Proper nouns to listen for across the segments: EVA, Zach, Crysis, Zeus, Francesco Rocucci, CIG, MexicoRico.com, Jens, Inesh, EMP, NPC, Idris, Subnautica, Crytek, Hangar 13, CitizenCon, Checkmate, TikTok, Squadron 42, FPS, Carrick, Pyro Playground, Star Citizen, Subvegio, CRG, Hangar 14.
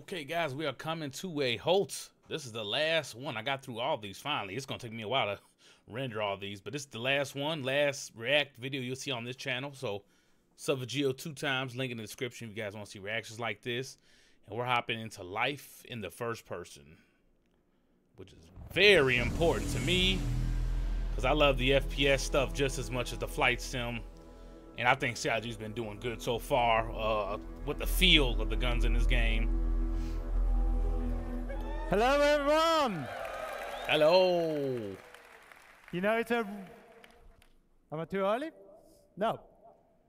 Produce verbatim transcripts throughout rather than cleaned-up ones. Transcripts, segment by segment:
Okay, guys, we are coming to a halt. This is the last one. I got through all these finally. It's going to take me a while to render all these, but this is the last one, last react video you'll see on this channel. So, Subvegio two times, link in the description if you guys want to see reactions like this. And we're hopping into life in the first person, which is very important to me because I love the F P S stuff just as much as the flight sim. And I think C I G's been doing good so far uh, with the feel of the guns in this game. Hello, everyone. Hello. You know, it's a... Am I too early? No.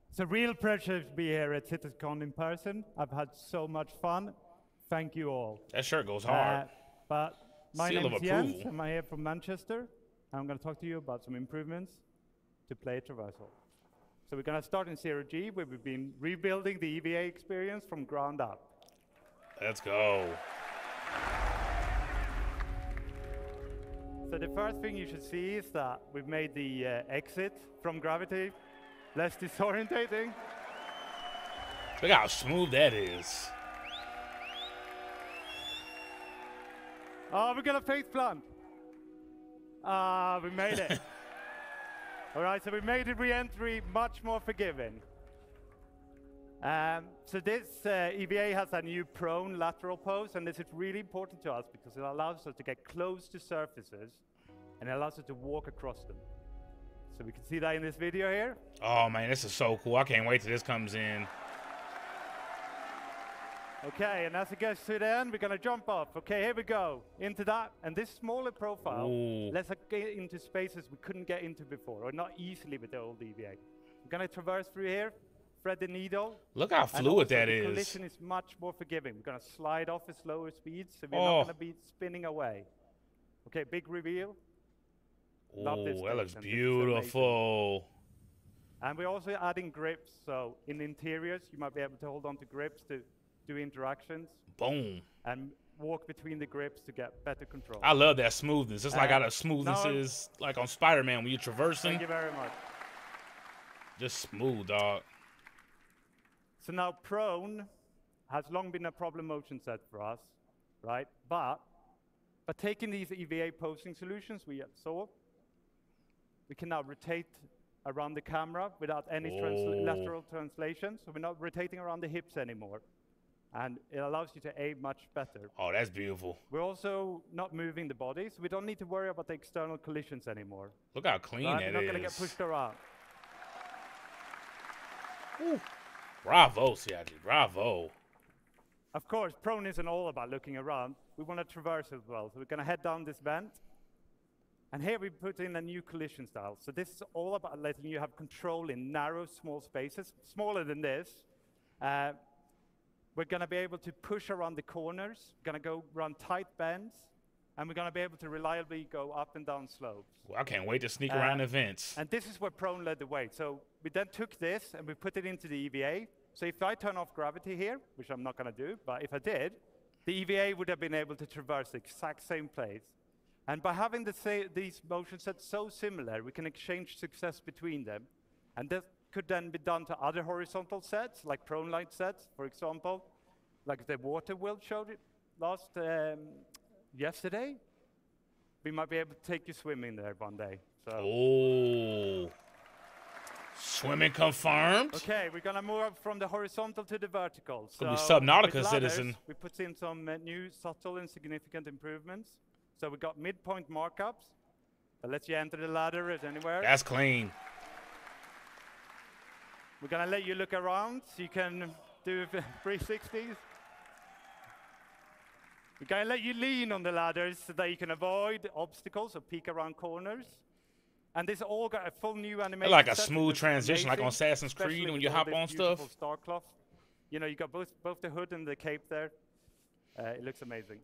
It's a real pleasure to be here at CitizenCon in person. I've had so much fun. Thank you all. That sure goes hard. Uh, but my Seal name is Jens. I'm here from Manchester. I'm going to talk to you about some improvements to player traversal. So we're going to start in C R G, where we've been rebuilding the E V A experience from ground up. Let's go. So the first thing you should see is that we've made the uh, exit from gravity less disorientating. Look how smooth that is. Oh, we're going to face plant. Ah, uh, we made it. All right, so we made the re-entry much more forgiving. Um, so this uh, E V A has a new prone lateral pose, and this is really important to us because it allows us to get close to surfaces and it allows us to walk across them. So we can see that in this video here. Oh man, this is so cool. I can't wait till this comes in. Okay, and as it gets to the end, we're gonna jump off. Okay, here we go. Into that, and this smaller profile Ooh. lets us get into spaces we couldn't get into before, or not easily with the old E V A. We're gonna traverse through here, thread the needle. Look how fluid that is. Collision is much more forgiving. We're gonna slide off at slower speeds, so we're oh. not gonna be spinning away. Okay, big reveal. Oh, that looks beautiful. And we're also adding grips, so in interiors, you might be able to hold on to grips to do interactions. Boom. And walk between the grips to get better control. I love that smoothness. It's uh, like how the smoothness is like on Spider-Man when you're traversing. Thank you very much. Just smooth, dog. So now prone has long been a problem motion set for us, right? But by taking these E V A posing solutions we saw, we can now rotate around the camera without any oh. transla lateral translation. So we're not rotating around the hips anymore. And it allows you to aim much better. Oh, that's beautiful. We're also not moving the body, so we don't need to worry about the external collisions anymore. Look how clean that is. We're not going to get pushed around. Ooh. Bravo, C I G. Bravo. Of course, prone isn't all about looking around. We want to traverse as well, so we're going to head down this vent. And here we put in a new collision style. So this is all about letting you have control in narrow, small spaces, smaller than this. Uh, We're going to be able to push around the corners, going to go run tight bends, and we're going to be able to reliably go up and down slopes. Well, I can't wait to sneak um, around events. And this is where prone led the way. So we then took this and we put it into the E V A. So if I turn off gravity here, which I'm not going to do, but if I did, the E V A would have been able to traverse the exact same place. And by having the sa these motion sets so similar, we can exchange success between them. And that could then be done to other horizontal sets, like prone light sets, for example, like the water wheel showed it last um, yesterday. We might be able to take you swimming there one day. So. Oh, swimming confirmed. Okay, we're gonna move up from the horizontal to the vertical. So we Subnautica Citizen. We put in some uh, new subtle and significant improvements. So we got midpoint markups that lets you enter the ladder at anywhere. That's clean. We're going to let you look around so you can do three sixties. We're going to let you lean on the ladders so that you can avoid obstacles or peek around corners. And this all got a full new animation. Like a smooth transition, like on Assassin's Creed when you hop on stuff. Star cloth. You know, you got both both the hood and the cape there. Uh, it looks amazing.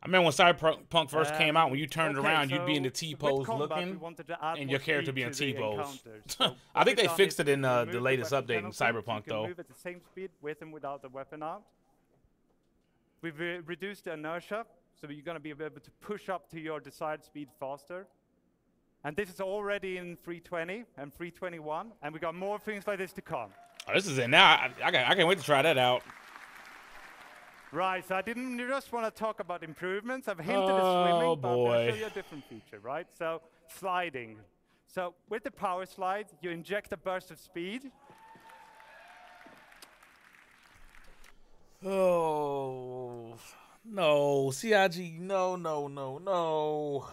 I remember when Cyberpunk first um, came out, when you turned okay, around, so you'd be in the T-pose looking, and your character be in T-pose. So I think they fixed it in uh, the latest update in Cyberpunk, though. Move at the same speed with and without the weapon out. We've re reduced the inertia, so you're going to be able to push up to your desired speed faster. And this is already in three twenty and three twenty-one, and we got more things like this to come. Oh, this is it now. I, I, I can't wait to try that out. Right, so I didn't just want to talk about improvements. I've hinted oh, at swimming, but boy. I'm going to show you a different feature, right? So sliding. So with the power slide, you inject a burst of speed. Oh, no, C I G, no, no, no, no.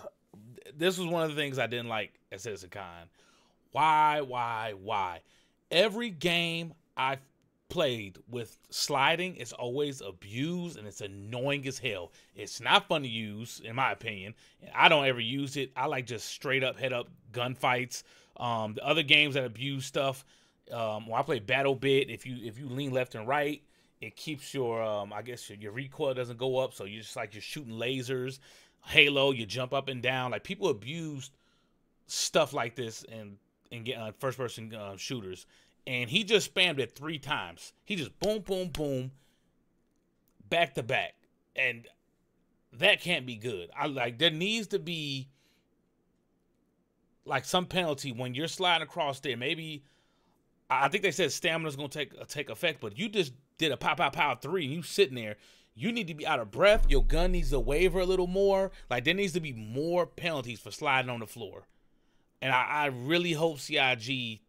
This was one of the things I didn't like at CitizenCon. Why, why, why? Every game I've played with sliding is always abused, and it's annoying as hell. It's not fun to use, in my opinion. I don't ever use it. I like just straight up head up gunfights. Um, the other games that abuse stuff, um, well, I play Battle Bit. If you if you lean left and right, it keeps your, um, I guess your, your recoil doesn't go up, so you're just like you're shooting lasers. Halo, you jump up and down. Like, people abused stuff like this in, in uh, first-person uh, shooters, and he just spammed it three times. He just boom, boom, boom, back to back, and that can't be good. I like there needs to be like some penalty when you're sliding across there. Maybe I think they said stamina's gonna take uh, take effect, but you just did a pop, pop, pop three, and you sitting there. You need to be out of breath. Your gun needs to waver a little more. Like, there needs to be more penalties for sliding on the floor. And I, I really hope C I G,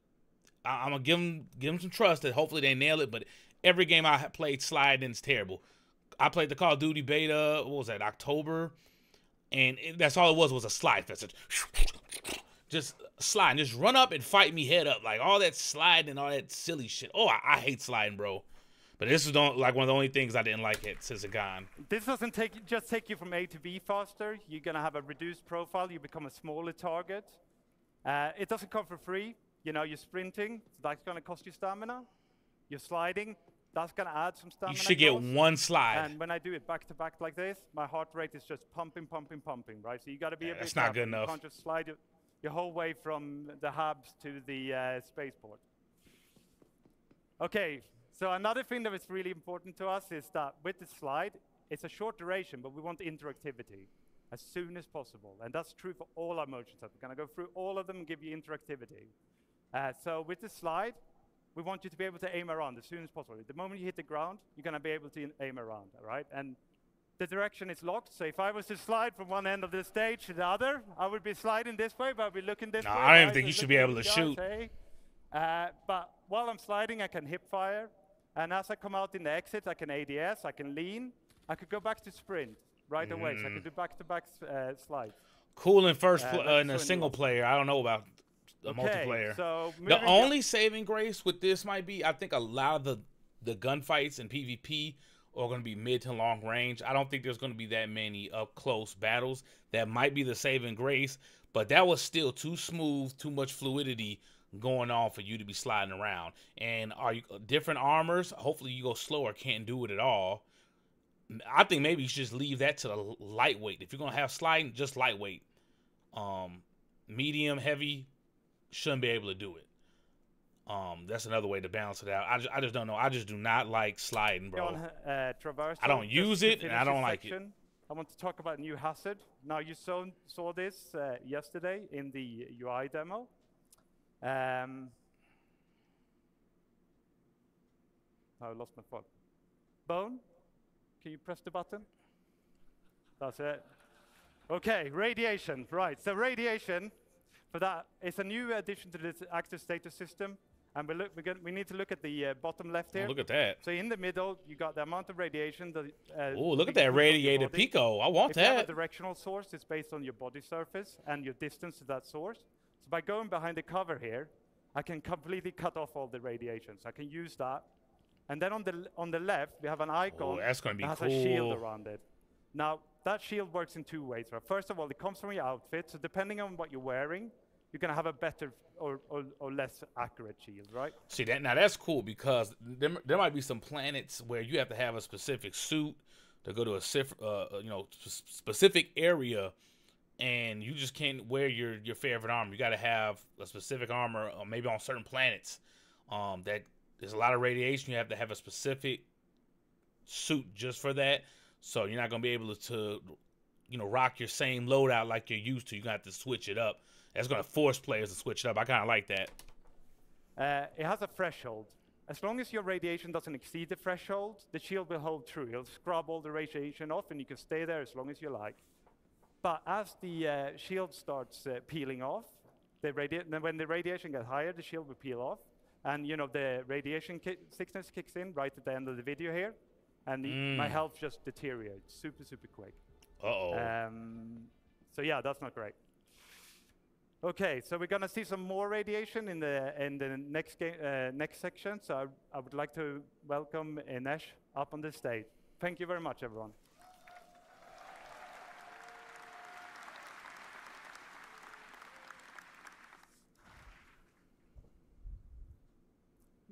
I, I'm going to give them, give them some trust that hopefully they nail it. But every game I played sliding is terrible. I played the Call of Duty beta, what was that, October? And it, that's all it was, was a slide fest. Just sliding. Just run up and fight me head up. Like, all that sliding and all that silly shit. Oh, I, I hate sliding, bro. But this is like one of the only things I didn't like at CitizenCon. This doesn't take, just take you from A to B faster. You're going to have a reduced profile. You become a smaller target. Uh, it doesn't come for free. You know, you're sprinting. So that's going to cost you stamina. You're sliding. That's going to add some stamina. You should get cost. one slide. And when I do it back to back like this, my heart rate is just pumping, pumping, pumping, right? So you got to be yeah, a bit That's not good enough. You can't just slide your, your whole way from the hubs to the uh, spaceport. Okay. So another thing that is really important to us is that with the slide, it's a short duration, but we want interactivity as soon as possible. And that's true for all our motion sets. We're going to go through all of them and give you interactivity. Uh, so with the slide, we want you to be able to aim around as soon as possible. The moment you hit the ground, you're going to be able to aim around, all right? And the direction is locked. So if I was to slide from one end of the stage to the other, I would be sliding this way, but I'd be looking this no, way. I don't even think you should be able to shoot. Uh, but while I'm sliding, I can hip fire. And as I come out in the exit, I can A D S, I can lean. I could go back to sprint right away. Mm. So I could do back-to-back uh, slides. Cool in first uh, uh, in a single player. I don't know about a okay, multiplayer. So the only saving grace with this might be, I think a lot of the, the gunfights and P v P are going to be mid to long range. I don't think there's going to be that many up-close battles. That might be the saving grace. But that was still too smooth, too much fluidity going on for you to be sliding around. And are you different armors? Hopefully you go slower, can't do it at all. I think maybe you should just leave that to the lightweight. If you're gonna have sliding, just lightweight. Um medium, heavy shouldn't be able to do it. Um that's another way to balance it out. I just, I just don't know. I just do not like sliding, bro. On, uh, traverse, I don't use it and I don't like it. I want to talk about new hazard. Now, you so, saw this uh, yesterday in the U I demo. Um, I lost my phone. Bone, can you press the button? That's it. Okay, radiation. Right, so radiation, for that, it's a new addition to this active status system. And we, look, we, get, we need to look at the uh, bottom left here. Oh, look at that. So in the middle, you got the amount of radiation. Uh, oh, look at that radiated pico. I want if that. If you have a directional source, it's based on your body surface and your distance to that source. So by going behind the cover here, I can completely cut off all the radiation. So I can use that. And then on the on the left, we have an icon oh, that's gonna be that has cool. a shield around it. Now, that shield works in two ways. Right? First of all, it comes from your outfit. So depending on what you're wearing, you're going to have a better or, or, or less accurate shield, right? See, that now that's cool because there, there might be some planets where you have to have a specific suit to go to a uh, you know specific area. And you just can't wear your your favorite armor. You got to have a specific armor, uh, maybe on certain planets. Um, that there's a lot of radiation. You have to have a specific suit just for that. So you're not gonna be able to, you know, rock your same loadout like you're used to. You're gonna have to switch it up. That's gonna force players to switch it up. I kind of like that. Uh, it has a threshold. As long as your radiation doesn't exceed the threshold, the shield will hold true. It'll scrub all the radiation off, and you can stay there as long as you like. But as the uh, shield starts uh, peeling off, the radi when the radiation gets higher, the shield will peel off. And you know the radiation ki sickness kicks in right at the end of the video here. And the, mm. my health just deteriorates super, super quick. Uh-oh. Um, so yeah, that's not great. Okay, so we're gonna see some more radiation in the in the next game, uh, next section. So I, I would like to welcome Inesh up on the stage. Thank you very much, everyone.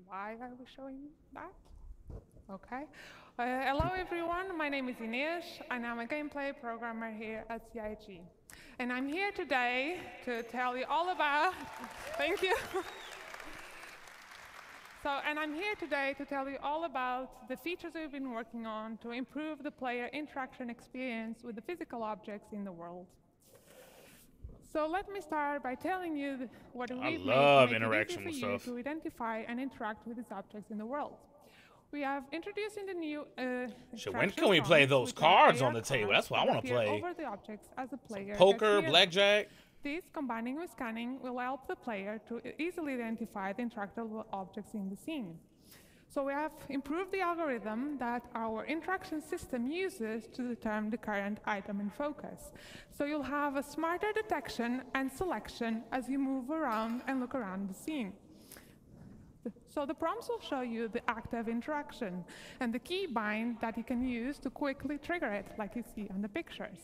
Why are we showing that? Okay. Uh, hello, everyone. My name is Inesh, and I'm a gameplay programmer here at C I G. And I'm here today to tell you all about... Thank you. So, and I'm here today to tell you all about the features we've been working on to improve the player interaction experience with the physical objects in the world. So let me start by telling you what we've made it easy for you to identify and interact with these objects in the world. We have introduced in the new. Uh, so when can we play those cards on the table? That's what I want to play. Over the objects as a player. Some poker, blackjack. These, combining with scanning, will help the player to easily identify the interactable objects in the scene. So we have improved the algorithm that our interaction system uses to determine the current item in focus. So you'll have a smarter detection and selection as you move around and look around the scene. So the prompts will show you the active interaction and the key bind that you can use to quickly trigger it, like you see on the pictures.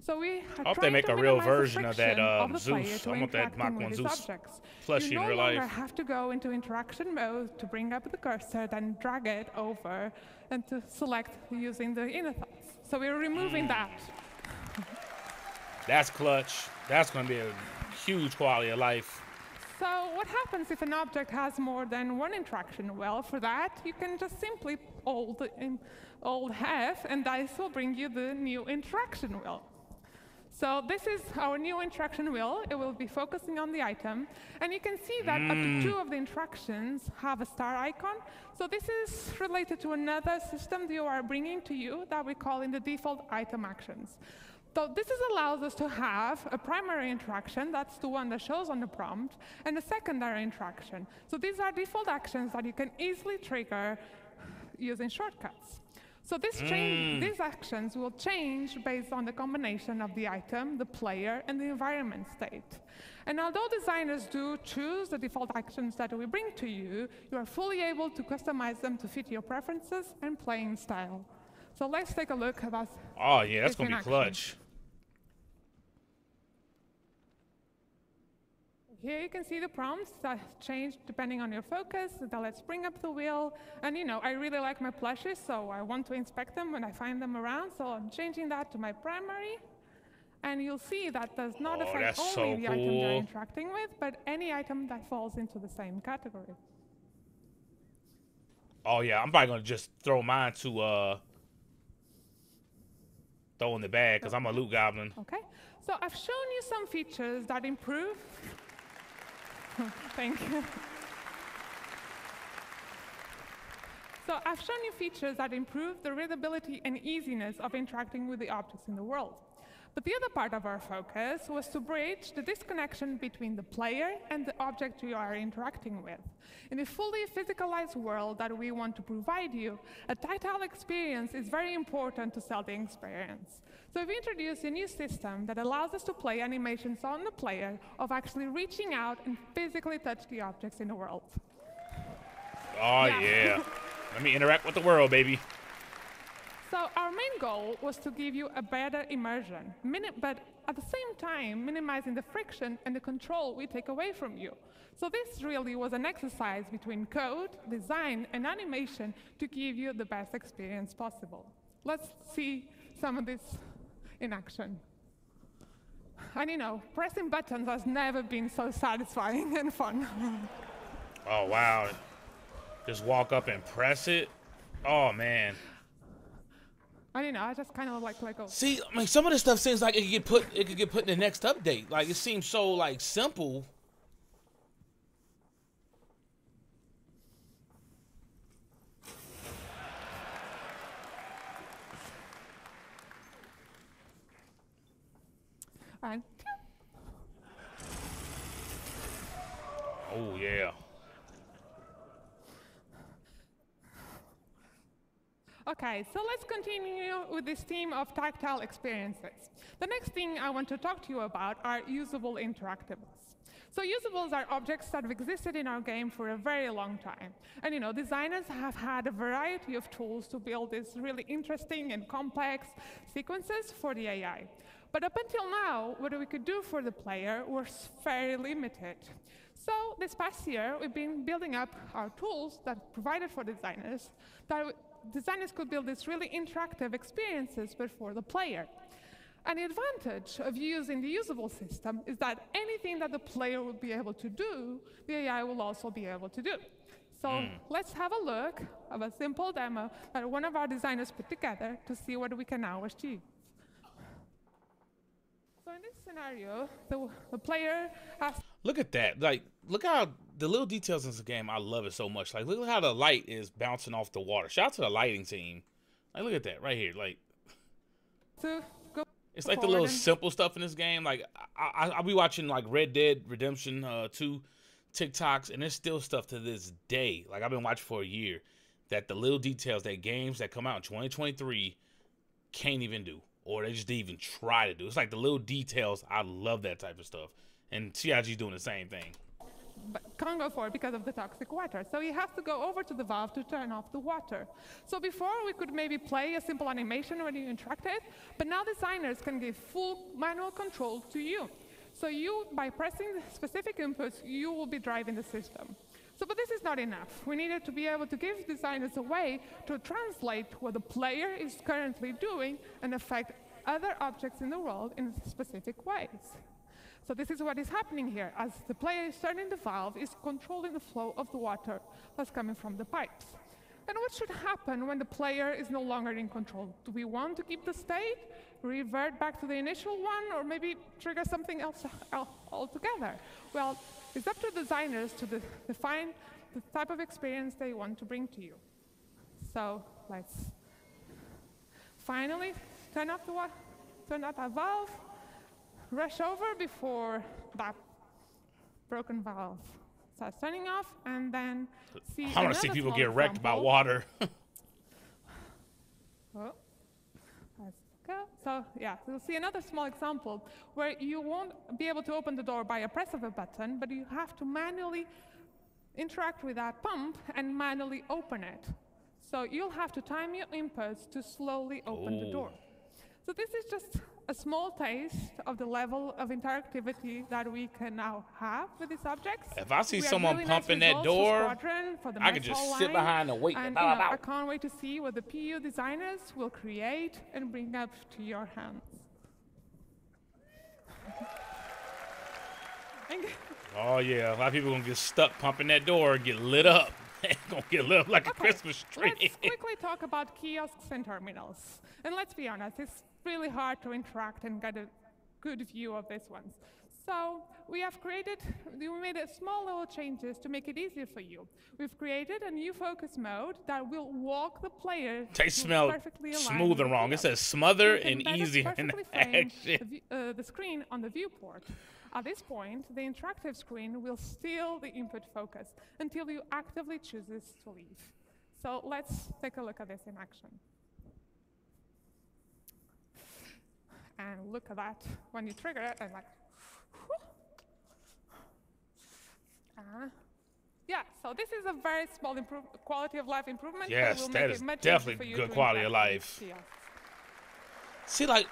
So we are I hope they make a real version of that um, of Zeus. I want that Mach one Zeus plushie in real life. You no longer have to go into interaction mode to bring up the cursor, then drag it over and to select using the inner thoughts. So we're removing mm. that. That's clutch. That's going to be a huge quality of life. So what happens if an object has more than one interaction? Well, for that, you can just simply hold, hold F, and this will bring you the new interaction wheel. So this is our new interaction wheel. It will be focusing on the item. And you can see that mm. up to two of the interactions have a star icon. So this is related to another system that you are bringing to you that we call in the default item actions. So this is allows us to have a primary interaction, that's the one that shows on the prompt, and a secondary interaction. So these are default actions that you can easily trigger using shortcuts. So this change, mm. these actions will change based on the combination of the item, the player, and the environment state. And although designers do choose the default actions that we bring to you, you are fully able to customize them to fit your preferences and playing style. So let's take a look at us. Oh, yeah, that's going to be clutch. Here you can see the prompts that change depending on your focus. That lets bring up the wheel. And you know, I really like my plushies, so I want to inspect them when I find them around. So I'm changing that to my primary. And you'll see that does not oh, affect only so the cool. item you're interacting with, but any item that falls into the same category. Oh, yeah, I'm probably going to just throw mine to uh, throw in the bag, because I'm a loot goblin. OK, so I've shown you some features that improve. Thank you. So I've shown you features that improve the readability and easiness of interacting with the objects in the world. But the other part of our focus was to bridge the disconnection between the player and the object you are interacting with. In a fully physicalized world that we want to provide you, a tactile experience is very important to sell the experience. So we introduced a new system that allows us to play animations on the player of actually reaching out and physically touch the objects in the world. Oh, yeah. yeah. Let me interact with the world, baby. So our main goal was to give you a better immersion, but at the same time minimizing the friction and the control we take away from you. So this really was an exercise between code, design, and animation to give you the best experience possible. Let's see some of this in action. And you know, pressing buttons has never been so satisfying and fun. Oh, wow. Just walk up and press it? Oh, man. I don't know. I just kind of like let go. See, I mean, some of this stuff seems like it could get put. It could get put in the next update. Like it seems so like simple. And oh yeah. Okay, so let's continue with this theme of tactile experiences. The next thing I want to talk to you about are usable interactables. So usables are objects that have existed in our game for a very long time. And you know, designers have had a variety of tools to build these really interesting and complex sequences for the A I. But up until now, what we could do for the player was very limited. So this past year, we've been building up our tools that provided for designers that designers could build these really interactive experiences for the player. And the advantage of using the usable system is that anything that the player will be able to do, the A I will also be able to do. So mm. let's have a look at a simple demo that one of our designers put together to see what we can now achieve. So in this scenario, the, the player has... Look at that. Like, look how the little details in this game, I love it so much. Like, look how the light is bouncing off the water. Shout out to the lighting team. Like, look at that right here. Like, to go it's like the little simple stuff in this game. Like, I, I, I'll be watching, like, Red Dead Redemption uh, two TikToks, and there's still stuff to this day. Like, I've been watching for a year that the little details that games that come out in twenty twenty-three can't even do, or they just didn't even try to do. It's like the little details. I love that type of stuff. And C I G's doing the same thing. But can't go for it because of the toxic water. So he has to go over to the valve to turn off the water. So before we could maybe play a simple animation when you interacted, but now designers can give full manual control to you. So you, by pressing the specific inputs, you will be driving the system. So, but this is not enough. We needed to be able to give designers a way to translate what the player is currently doing and affect other objects in the world in specific ways. So this is what is happening here. As the player is turning the valve, is controlling the flow of the water that's coming from the pipes. And what should happen when the player is no longer in control? Do we want to keep the state, revert back to the initial one, or maybe trigger something else altogether? Well, it's up to designers to de define the type of experience they want to bring to you. So let's finally turn off the wa turn off our valve. Rush over before that broken valve starts turning off, and then see. I want to see people get wrecked by water. Oh, let's go. So yeah, you'll see another small example where you won't be able to open the door by a press of a button, but you have to manually interact with that pump and manually open it. So you'll have to time your inputs to slowly open Ooh. the door. So this is just a small taste of the level of interactivity that we can now have with these objects. If I see someone really pumping nice that door, for for I could just sit behind and wait. And, you know, I can't wait to see what the P U designers will create and bring up to your hands. Oh yeah, a lot of people are gonna get stuck pumping that door and get lit up. Gonna get lit up like okay, a Christmas tree. Let's quickly talk about kiosks and terminals. And let's be honest, it's really hard to interact and get a good view of these ones. So we have created, we made a small little changes to make it easier for you. We've created a new focus mode that will walk the player. They smell smooth and wrong. It says smother and easy and action. The, uh, the screen on the viewport. At this point, the interactive screen will steal the input focus until you actively chooses to leave. So let's take a look at this in action. And look at that when you trigger it, and like, uh, yeah. So this is a very small quality of life improvement. Yes, will that make is it much definitely good quality of life. Kiosks. See, like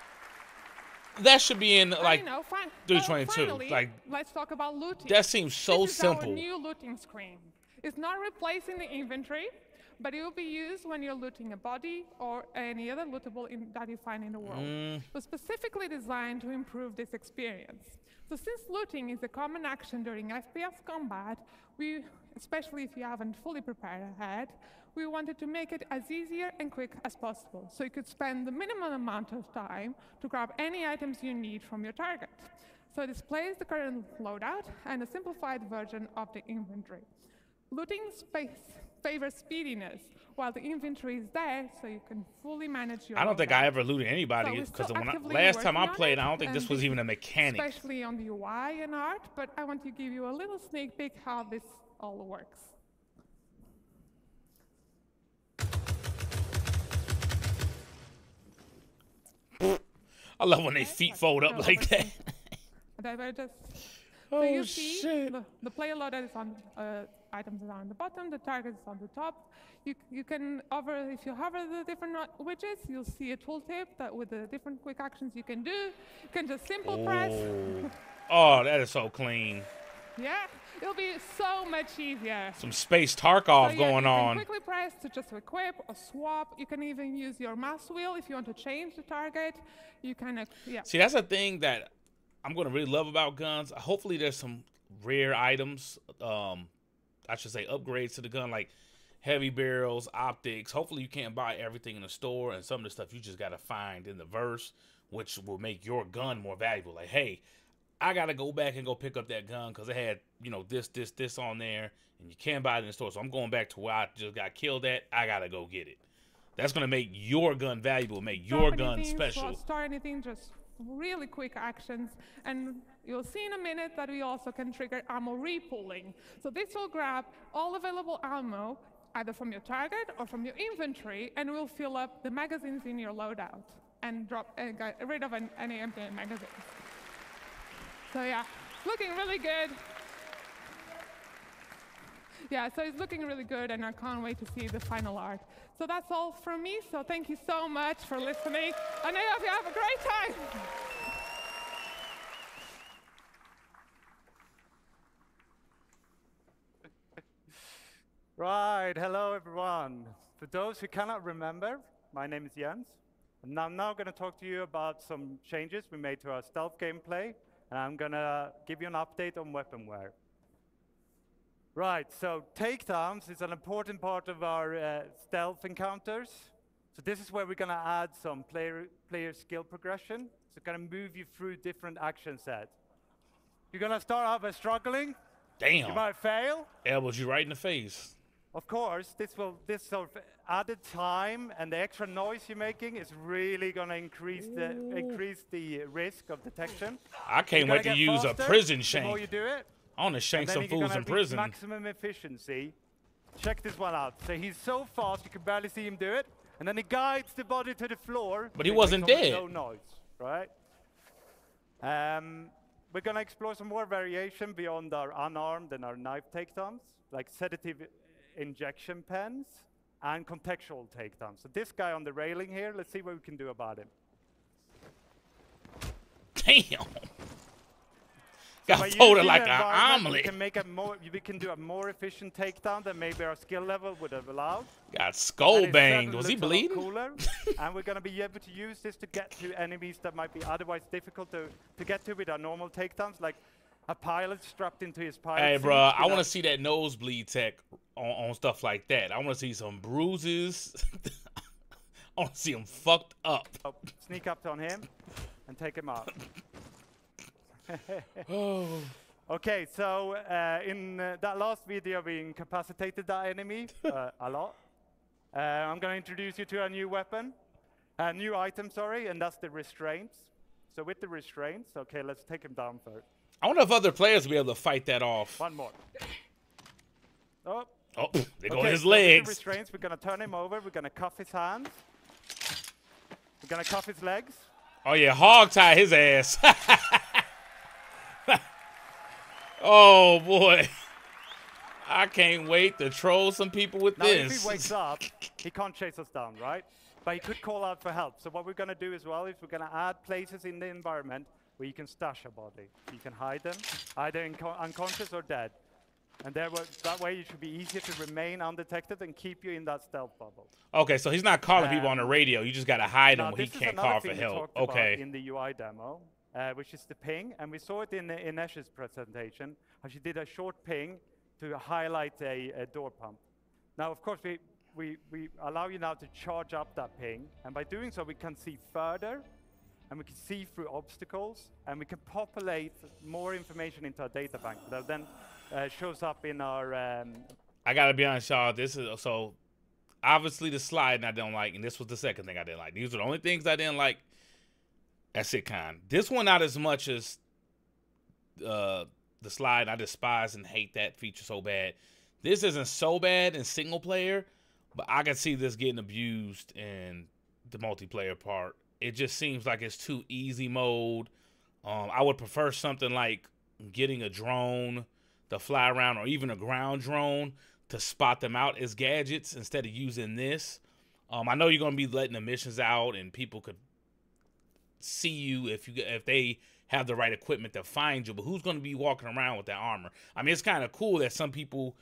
that should be in like know, three twenty-two. Well, like, let's talk about looting. That seems so this is simple. Our new looting screen. It's not replacing the inventory, but it will be used when you're looting a body or any other lootable in that you find in the world. Mm. It was specifically designed to improve this experience. So since looting is a common action during F P S combat, we, especially if you haven't fully prepared ahead, we wanted to make it as easier and quick as possible, so you could spend the minimum amount of time to grab any items you need from your target. So it displays the current loadout and a simplified version of the inventory. Looting favors speediness, while the inventory is there, so you can fully manage your... I don't think I ever looted anybody, because so last time I played, I don't think this was even a mechanic. Especially on the U I and art, but I want to give you a little sneak peek how this all works. I love when they feet fold up like that. So you see, shit. The, the player loader is on, uh, items are on the bottom, the target is on the top. You, you can hover, if you hover the different widgets, you'll see a tooltip that with the different quick actions you can do. You can just simple oh. press. Oh, that is so clean. Yeah, it'll be so much easier. Some space Tarkov so, yeah, going you can on. Quickly press to just equip or swap. You can even use your mouse wheel if you want to change the target. You can, uh, yeah. See, that's a thing that I'm gonna really love about guns. Hopefully there's some rare items, um, I should say upgrades to the gun, like heavy barrels, optics. Hopefully you can't buy everything in the store, and some of the stuff you just gotta find in the verse, which will make your gun more valuable. Like, hey, I gotta go back and go pick up that gun because it had, you know, this, this, this on there, and you can't buy it in the store. So I'm going back to where I just got killed at. I gotta go get it. That's gonna make your gun valuable, make your gun special. Store anything, just really quick actions, and you'll see in a minute that we also can trigger ammo repooling. So this will grab all available ammo, either from your target or from your inventory, and will fill up the magazines in your loadout and drop uh, get rid of an, any empty magazines. So yeah, looking really good. Yeah, so it's looking really good, and I can't wait to see the final art. So that's all from me, so thank you so much for listening, and I hope you have a great time. Right, hello everyone. For those who cannot remember, my name is Jens, and I'm now going to talk to you about some changes we made to our stealth gameplay, and I'm going to give you an update on weaponware. Right, so takedowns is an important part of our uh, stealth encounters. So this is where we're going to add some player, player skill progression. So going to move you through different action sets. You're going to start out by struggling. Damn. You might fail. Elbows you right in the face. Of course, this will this sort of added time and the extra noise you're making is really going to increase the increase the risk of detection. I can't wait to use a prison shank. Before you do it. I want to shank some fools in prison. Maximum efficiency. Check this one out. So he's so fast you can barely see him do it, and then he guides the body to the floor. But he wasn't dead. No noise, right? Um, we're gonna explore some more variation beyond our unarmed and our knife takedowns, like sedative injection pens and contextual takedowns. So this guy on the railing here. Let's see what we can do about him. Damn. So got folded like an omelet. We can, make a more, we can do a more efficient takedown than maybe our skill level would have allowed. Got skull banged. Was he bleeding? Cooler, and we're going to be able to use this to get to enemies that might be otherwise difficult to, to get to with our normal takedowns, like a pilot strapped into his pilot. Hey, bro, I want to see that nosebleed tech on, on stuff like that. I want to see some bruises. I want to see him fucked up. So sneak up on him and take him out. Oh. Okay, so uh, in uh, that last video we incapacitated that enemy uh, a lot. Uh, I'm going to introduce you to a new weapon, a new item, sorry, and that's the restraints. So with the restraints, okay, let's take him down first. I wonder if other players will be able to fight that off. One more. Oh, oh they go okay, his so legs. With the restraints, we're going to turn him over. We're going to cuff his hands. We're going to cuff his legs. Oh yeah, hog tie his ass. Oh boy, I can't wait to troll some people with now, this. If he wakes up, he can't chase us down, right? But he could call out for help. So what we're going to do as well is we're going to add places in the environment where you can stash a body. You can hide them, either in unconscious or dead. And there that way it should be easier to remain undetected and keep you in that stealth bubble. Okay, so he's not calling um, people on the radio. You just got to hide him when he can't call for help. Okay. In the U I demo. Uh, which is the ping, and we saw it in uh, Inesh's presentation, how she did a short ping to highlight a, a door pump. Now, of course, we, we, we allow you now to charge up that ping, and by doing so, we can see further, and we can see through obstacles, and we can populate more information into our data bank that then uh, shows up in our um, I gotta be honest, y'all. This is so obviously the sliding I didn't like, and this was the second thing I didn't like. These are the only things I didn't like at CitizenCon. This one not as much as uh, the slide. I despise and hate that feature so bad. This isn't so bad in single player, but I can see this getting abused in the multiplayer part. It just seems like it's too easy mode. Um, I would prefer something like getting a drone to fly around, or even a ground drone to spot them out as gadgets instead of using this. Um, I know you're gonna be letting the missions out, and people could see you if you if they have the right equipment to find you. But who's gonna be walking around with that armor? I mean, it's kind of cool that some people,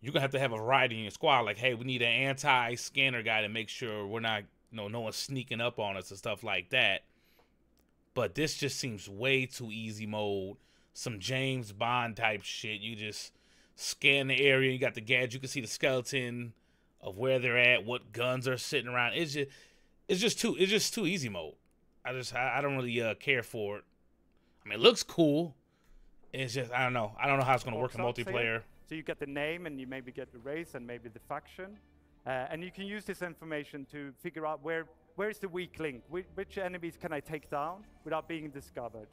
you're gonna have to have a variety in your squad. Like, hey, we need an anti-scanner guy to make sure we're not, you know, no one's sneaking up on us and stuff like that. But this just seems way too easy mode. Some James Bond type shit. You just scan the area. You got the gadget. You can see the skeleton of where they're at, what guns are sitting around. It's just, it's just too, it's just too easy mode. I just, I, I don't really uh, care for it. I mean, it looks cool. It's just, I don't know. I don't know how it's going to work in multiplayer. So you get the name, and you maybe get the race, and maybe the faction, uh, and you can use this information to figure out where, where is the weak link, which, which enemies can I take down without being discovered.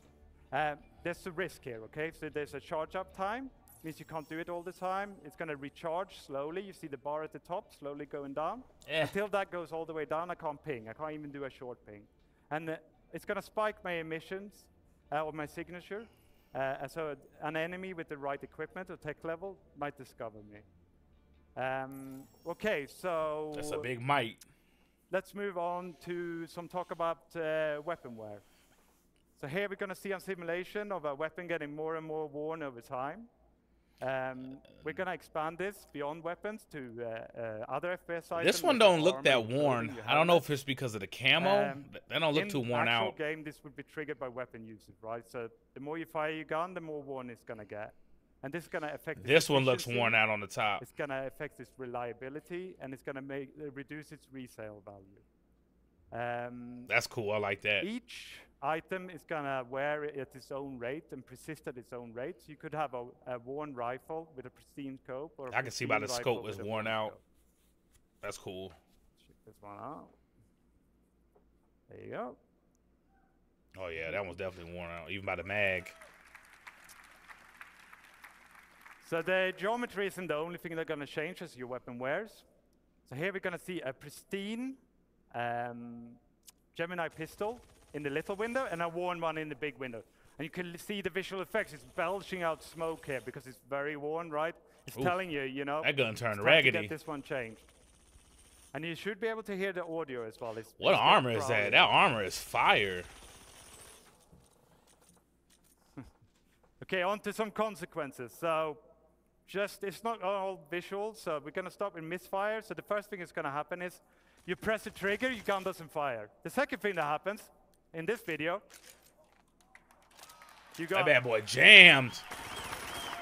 Uh, there's a risk here, okay? So there's a charge-up time. Means you can't do it all the time. It's going to recharge slowly. You see the bar at the top slowly going down. Eh. Until that goes all the way down, I can't ping. I can't even do a short ping. And uh, it's going to spike my emissions uh, or my signature. Uh, so an enemy with the right equipment or tech level might discover me. Um, okay, so... That's a big might. Let's move on to some talk about uh, weaponware. So here we're going to see a simulation of a weapon getting more and more worn over time. Um, we're going to expand this beyond weapons to uh, uh, other F P S items. This one don't look that worn. I don't know if it's because of the camo. Um, they don't look too worn out. In the actual game, this would be triggered by weapon usage, right? So the more you fire your gun, the more worn it's going to get. And this is going to affect... This one looks worn out on the top. It's going to affect its reliability, and it's going to make uh, reduce its resale value. Um, That's cool. I like that. Each item is going to wear at its own rate and persist at its own rate. So you could have a, a worn rifle with a pristine scope. Or I can see by the scope is worn out. Scope. That's cool. Check this one out. There you go. Oh, yeah. That one's definitely worn out, even by the mag. So the geometry isn't the only thing that's going to change as your weapon wears. So here we're going to see a pristine um, Gemini pistol in the little window, and a worn one in the big window. And you can see the visual effects. It's belching out smoke here because it's very worn, right? It's Ooh, telling you, you know. That gun turned raggedy. Get this one changed. And you should be able to hear the audio as well. It's, what it's armor is that? That armor is fire. Okay, on to some consequences. So just, it's not all visual, so we're going to start with misfire. So the first thing that's going to happen is you press the trigger, your gun doesn't fire. The second thing that happens in this video, you got that bad boy jammed.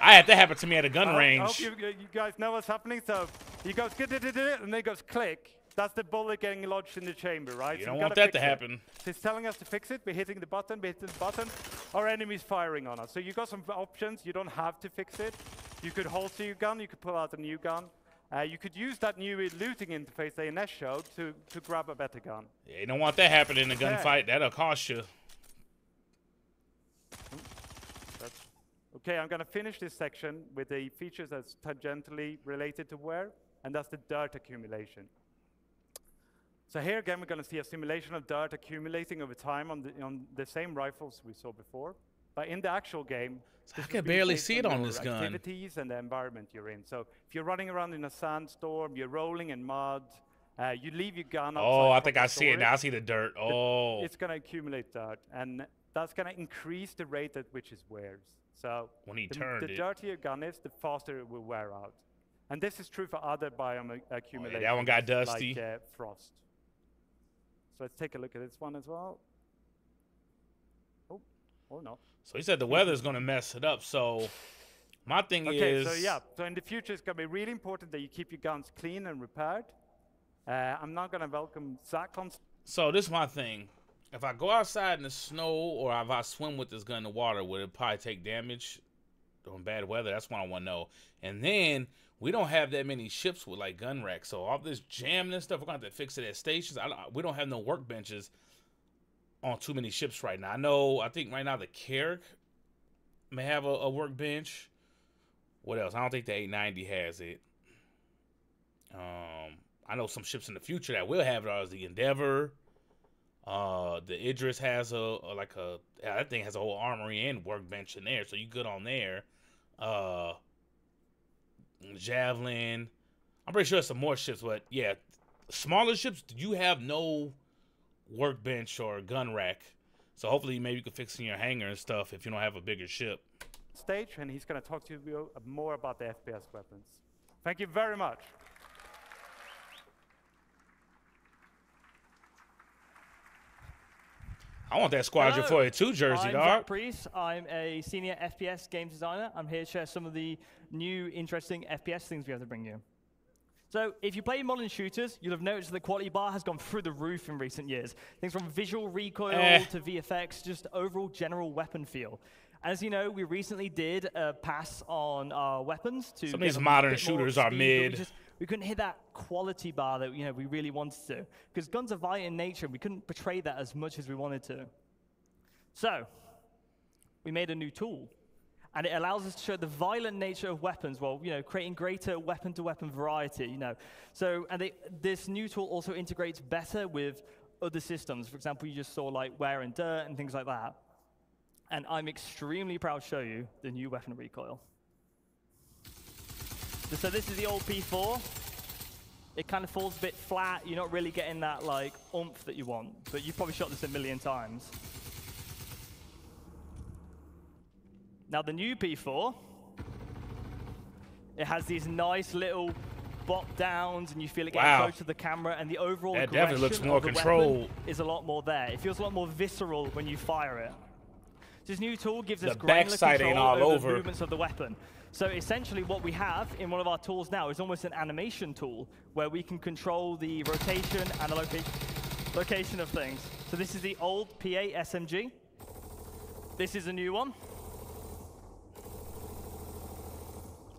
I had that happen to me at a gun I range. I hope you, you guys know what's happening. So you goes and then goes click. That's the bullet getting lodged in the chamber, right? You so don't want that to happen. It. So it's telling us to fix it. We're hitting the button. We're hitting the button. Our enemy's firing on us. So you got some options. You don't have to fix it. You could holster your gun. You could pull out a new gun. Uh, you could use that new looting interface that Inesh showed to, to grab a better gun. Yeah, you don't want that happening in a gunfight. That'll cost you. That's okay, I'm going to finish this section with the features that's tangentially related to wear, and that's the dirt accumulation. So here again, we're going to see a simulation of dirt accumulating over time on the, on the same rifles we saw before. But in the actual game, I can barely see it on this gun. Activities and the environment you're in. So if you're running around in a sandstorm, you're rolling in mud, uh, you leave your gun. Oh, I think I see it now. I see the dirt. Oh, it's going to accumulate dirt, and that's going to increase the rate at which it wears. So when he turned it, the dirtier your gun is, the faster it will wear out. And this is true for other biome accumulation. Oh, yeah, that one got dusty. Like uh, frost. So let's take a look at this one as well. Or not. So he said the weather is going to mess it up. So my thing okay, is... Okay, so yeah. So in the future, it's going to be really important that you keep your guns clean and repaired. Uh, I'm not going to welcome Zach. So this is my thing. If I go outside in the snow, or if I swim with this gun in the water, would it probably take damage? on bad weather. That's what I want to know. And then we don't have that many ships with like gun racks. So all this jamming and stuff, we're going to have to fix it at stations. I don't, we don't have no workbenches on too many ships right now. I know, I think right now the Carrick may have a, a workbench. What else? I don't think the eight ninety has it. Um, I know some ships in the future that will have it are the Endeavor. Uh, the Idris has a, a like a, that thing has a whole armory and workbench in there, so you good on there. Uh, Javelin. I'm pretty sure some more ships, but yeah, smaller ships. You have no workbench or gun rack, so hopefully maybe you can fix it in your hangar and stuff if you don't have a bigger ship. Stage, and he's going to talk to you more about the F P S weapons. Thank you very much. I want that Squadron forty-two jersey, dog. I'm Zach Priest. I'm a senior F P S games designer. I'm here to share some of the new, interesting F P S things we have to bring you. So if you play modern shooters, you'll have noticed the quality bar has gone through the roof in recent years. Things from visual recoil eh. to V F X, just overall general weapon feel. As you know, we recently did a pass on our weapons. To some of these modern shooters are mid. We couldn't hit that quality bar that you know we really wanted to, because guns are violent in nature. We couldn't portray that as much as we wanted to. So we made a new tool, and it allows us to show the violent nature of weapons while you know creating greater weapon-to-weapon variety. You know, so and they, this new tool also integrates better with other systems. For example, you just saw like wear and dirt and things like that. And I'm extremely proud to show you the new weapon recoil. So this is the old P four. It kind of falls a bit flat. You're not really getting that like oomph that you want, but you've probably shot this a million times. Now the new P four, it has these nice little bop downs, and you feel it getting wow. close to the camera, and the overall that aggression looks more of the controlled. Weapon is a lot more there. It feels a lot more visceral when you fire it. This new tool gives us granular control all over, over the movements of the weapon. So essentially what we have in one of our tools now is almost an animation tool where we can control the rotation and the loca location of things. So this is the old P eight S M G. This is a new one.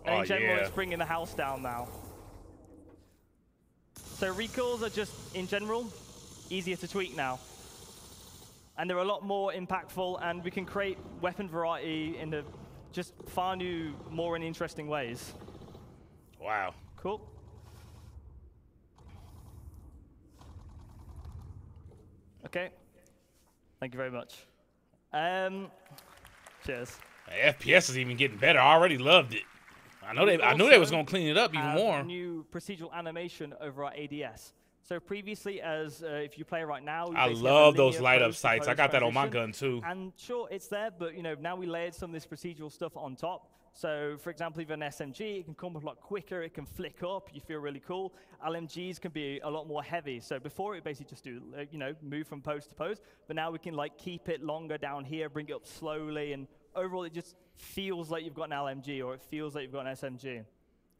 And in general, it's bringing the house down now. So recoils are just, in general, easier to tweak now. And they're a lot more impactful, and we can create weapon variety in the just far new, more and interesting ways. Wow. Cool. Okay. Thank you very much. Um, cheers. Hey, F P S is even getting better. I already loved it. I know they. I knew they was gonna clean it up even more. New procedural animation over our A D S. So previously, as uh, if you play right now, I love those light up sights. I got that on my gun too. And sure, it's there, but you know now we layered some of this procedural stuff on top. So for example, even an S M G, it can come up a lot quicker. It can flick up. You feel really cool. L M Gs can be a lot more heavy. So before it basically just do uh, you know move from post to post, but now we can like keep it longer down here, bring it up slowly, and overall it just feels like you've got an L M G or it feels like you've got an S M G.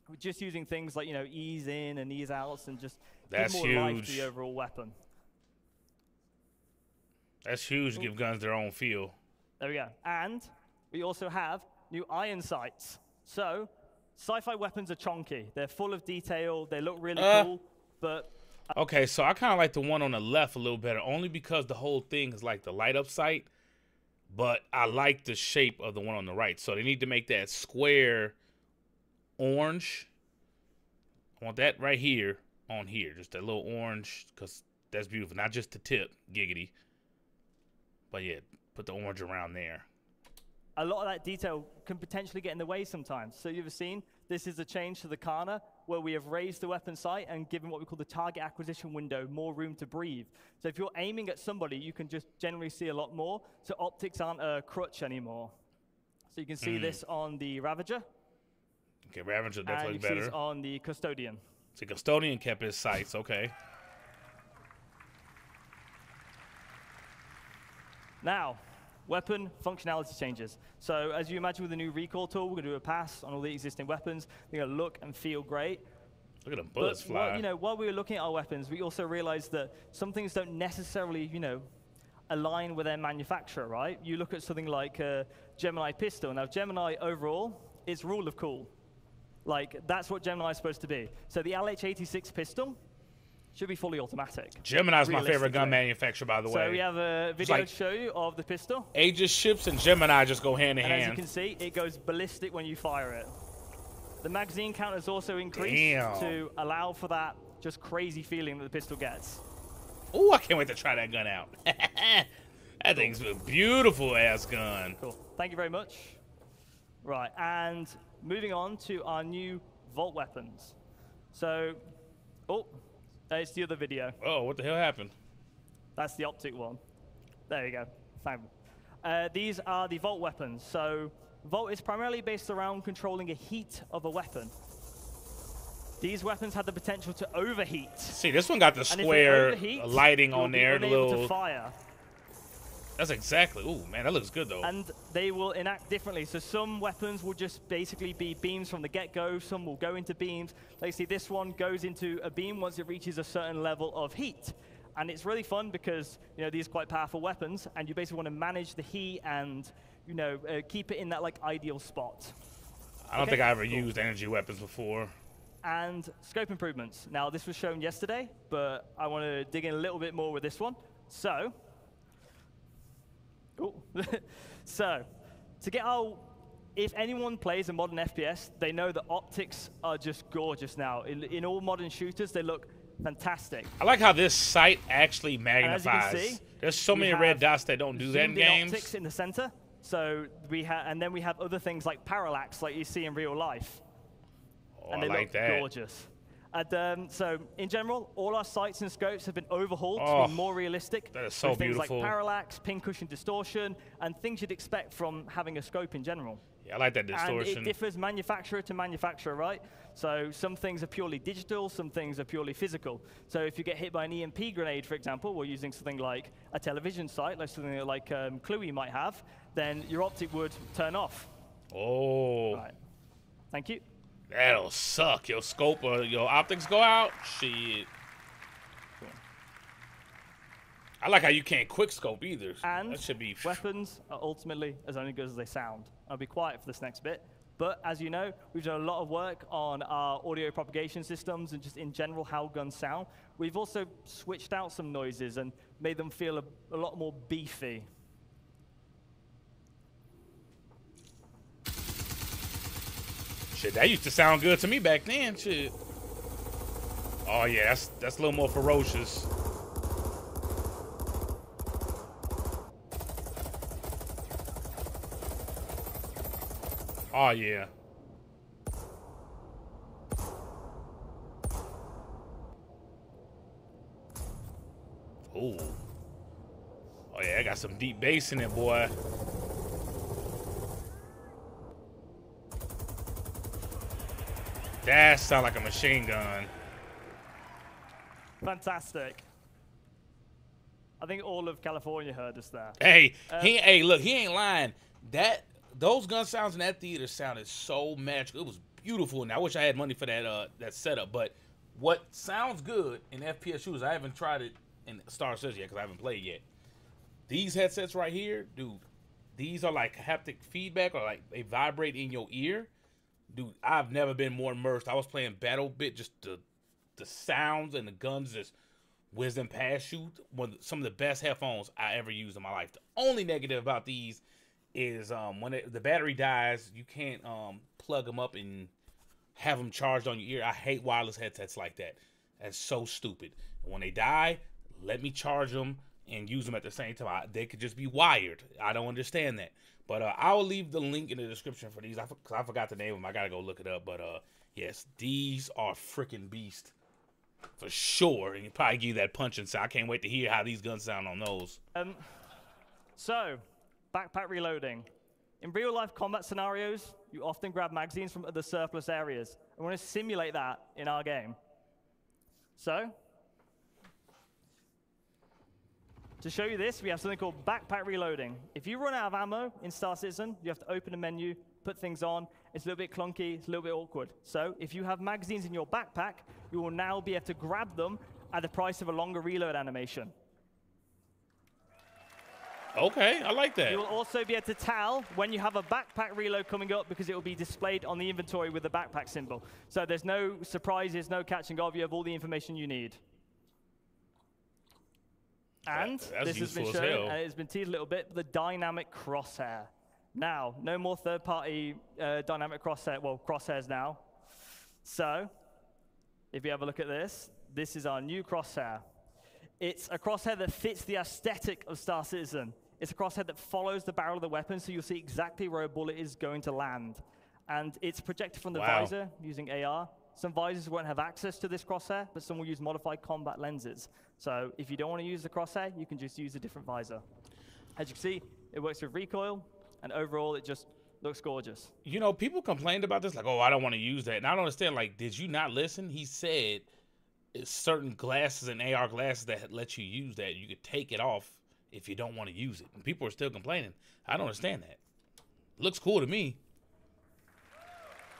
We're just using things like you know ease in and ease outs and just that's give more huge. Life to the overall weapon. That's huge to give guns their own feel. There we go. And we also have new iron sights. So sci-fi weapons are chonky. They're full of detail. They look really uh, cool. But uh, okay, so I kind of like the one on the left a little better, only because the whole thing is like the light up sight. But I like the shape of the one on the right. So they need to make that square orange. I want that right here on here, just that little orange, because that's beautiful. Not just the tip, giggity, but yeah, put the orange around there. A lot of that detail can potentially get in the way sometimes. So you've seen this is a change to the Kana, where we have raised the weapon sight and given what we call the target acquisition window more room to breathe. So if you're aiming at somebody, you can just generally see a lot more. So optics aren't a crutch anymore. So you can see mm. this on the Ravager. Okay, Ravager definitely better. And you see this on the Custodian. So Custodian kept his sights, okay. Now, weapon functionality changes. So as you imagine with the new recoil tool, we're going to do a pass on all the existing weapons. They're going to look and feel great. Look at them bullets fly. While, you know, while we were looking at our weapons, we also realized that some things don't necessarily, you know, align with their manufacturer, right? You look at something like uh, Gemini Pistol. Now, Gemini overall, it's rule of cool. Like, that's what Gemini is supposed to be. So the L H eighty-six pistol should be fully automatic. Gemini's my favorite gun manufacturer, by the way. So we have a video like to show you of the pistol. Aegis ships and Gemini just go hand in and hand. As you can see, it goes ballistic when you fire it. The magazine count has also increased Damn. to allow for that just crazy feeling that the pistol gets. Oh, I can't wait to try that gun out. that cool. thing's a beautiful-ass gun. Cool. Thank you very much. Right, and moving on to our new vault weapons. So, oh. It's the other video. Oh, what the hell happened? That's the optic one. There you go. Uh, these are the Vault weapons. So Vault is primarily based around controlling a heat of a weapon. These weapons had the potential to overheat. See, this one got the square lighting on there. Be unable to fire. That's exactly. Ooh, man, that looks good, though. And they will enact differently. So some weapons will just basically be beams from the get-go. Some will go into beams. Like, see, this one goes into a beam once it reaches a certain level of heat. And it's really fun because, you know, these are quite powerful weapons, and you basically want to manage the heat and, you know, uh, keep it in that, like, ideal spot. I don't okay? think I ever cool. used energy weapons before. And scope improvements. Now, this was shown yesterday, but I want to dig in a little bit more with this one. So... so, to get our, if anyone plays a modern F P S, they know that optics are just gorgeous now. In, in all modern shooters, they look fantastic. I like how this sight actually magnifies. See, there's so many red dots that don't do that in games. Optics in the center. So we have, and then we have other things like parallax, like you see in real life. Oh, and they I like look that. gorgeous. And, um, so, in general, all our sights and scopes have been overhauled oh, to be more realistic. That is so with things beautiful. Like parallax, pincushion distortion, and things you'd expect from having a scope in general. Yeah, I like that distortion. And it differs manufacturer to manufacturer, right? So some things are purely digital, some things are purely physical. So if you get hit by an E M P grenade, for example, we're using something like a television sight, like something like um, Cluey might have, then your optic would turn off. Oh. Right. Thank you. That'll suck. Your scope or your optics go out. Shit. Cool. I like how you can't quick scope either. And that should be weapons are ultimately as only good as they sound. I'll be quiet for this next bit. But as you know, we've done a lot of work on our audio propagation systems and just in general how guns sound. We've also switched out some noises and made them feel a, a lot more beefy. Shit, that used to sound good to me back then, shit. Oh yeah, that's, that's a little more ferocious. Oh yeah. Ooh. Oh yeah, I got some deep bass in it, boy. That sounds like a machine gun. Fantastic. I think all of California heard us there. Hey, um, he, hey, look, he ain't lying. That those gun sounds in that theater sounded so magical. It was beautiful, and I wish I had money for that uh, that setup. But what sounds good in F P S shooters? I haven't tried it in Star Citizen yet because I haven't played yet. These headsets right here, dude. These are like haptic feedback, or like they vibrate in your ear. Dude, I've never been more immersed. I was playing Battle Bit, just the the sounds and the guns just whizzing past you. One of the, some of the best headphones I ever used in my life. The only negative about these is um, when it, the battery dies, you can't um, plug them up and have them charged on your ear. I hate wireless headsets like that. That's so stupid. And when they die, let me charge them and use them at the same time. I, they could just be wired. I don't understand that. But uh, I will leave the link in the description for these. I, for I forgot the name of them. I got to go look it up. But, uh, yes, these are freaking beast for sure. And you probably give you that punch inside. I can't wait to hear how these guns sound on those. Um, so, backpack reloading. In real-life combat scenarios, you often grab magazines from other surplus areas. I want to simulate that in our game. So, to show you this, we have something called backpack reloading. If you run out of ammo in Star Citizen, you have to open a menu, put things on. It's a little bit clunky, it's a little bit awkward. So if you have magazines in your backpack, you will now be able to grab them at the price of a longer reload animation. Okay, I like that. You'll also be able to tell when you have a backpack reload coming up because it will be displayed on the inventory with the backpack symbol. So there's no surprises, no catching off. You have all the information you need. And that, this has been shown, and it's been teased a little bit, the dynamic crosshair. Now, no more third-party uh, dynamic crosshair, well, crosshairs now. So if you have a look at this, this is our new crosshair. It's a crosshair that fits the aesthetic of Star Citizen. It's a crosshair that follows the barrel of the weapon, so you'll see exactly where a bullet is going to land. And it's projected from the wow. visor using A R. Some visors won't have access to this crosshair, but some will use modified combat lenses. So if you don't want to use the crosshair, you can just use a different visor. As you can see, it works with recoil, and overall, it just looks gorgeous. You know, people complained about this, like, oh, I don't want to use that. And I don't understand, like, did you not listen? He said certain glasses and A R glasses that let you use that. You could take it off if you don't want to use it. And people are still complaining. I don't understand that. Looks cool to me.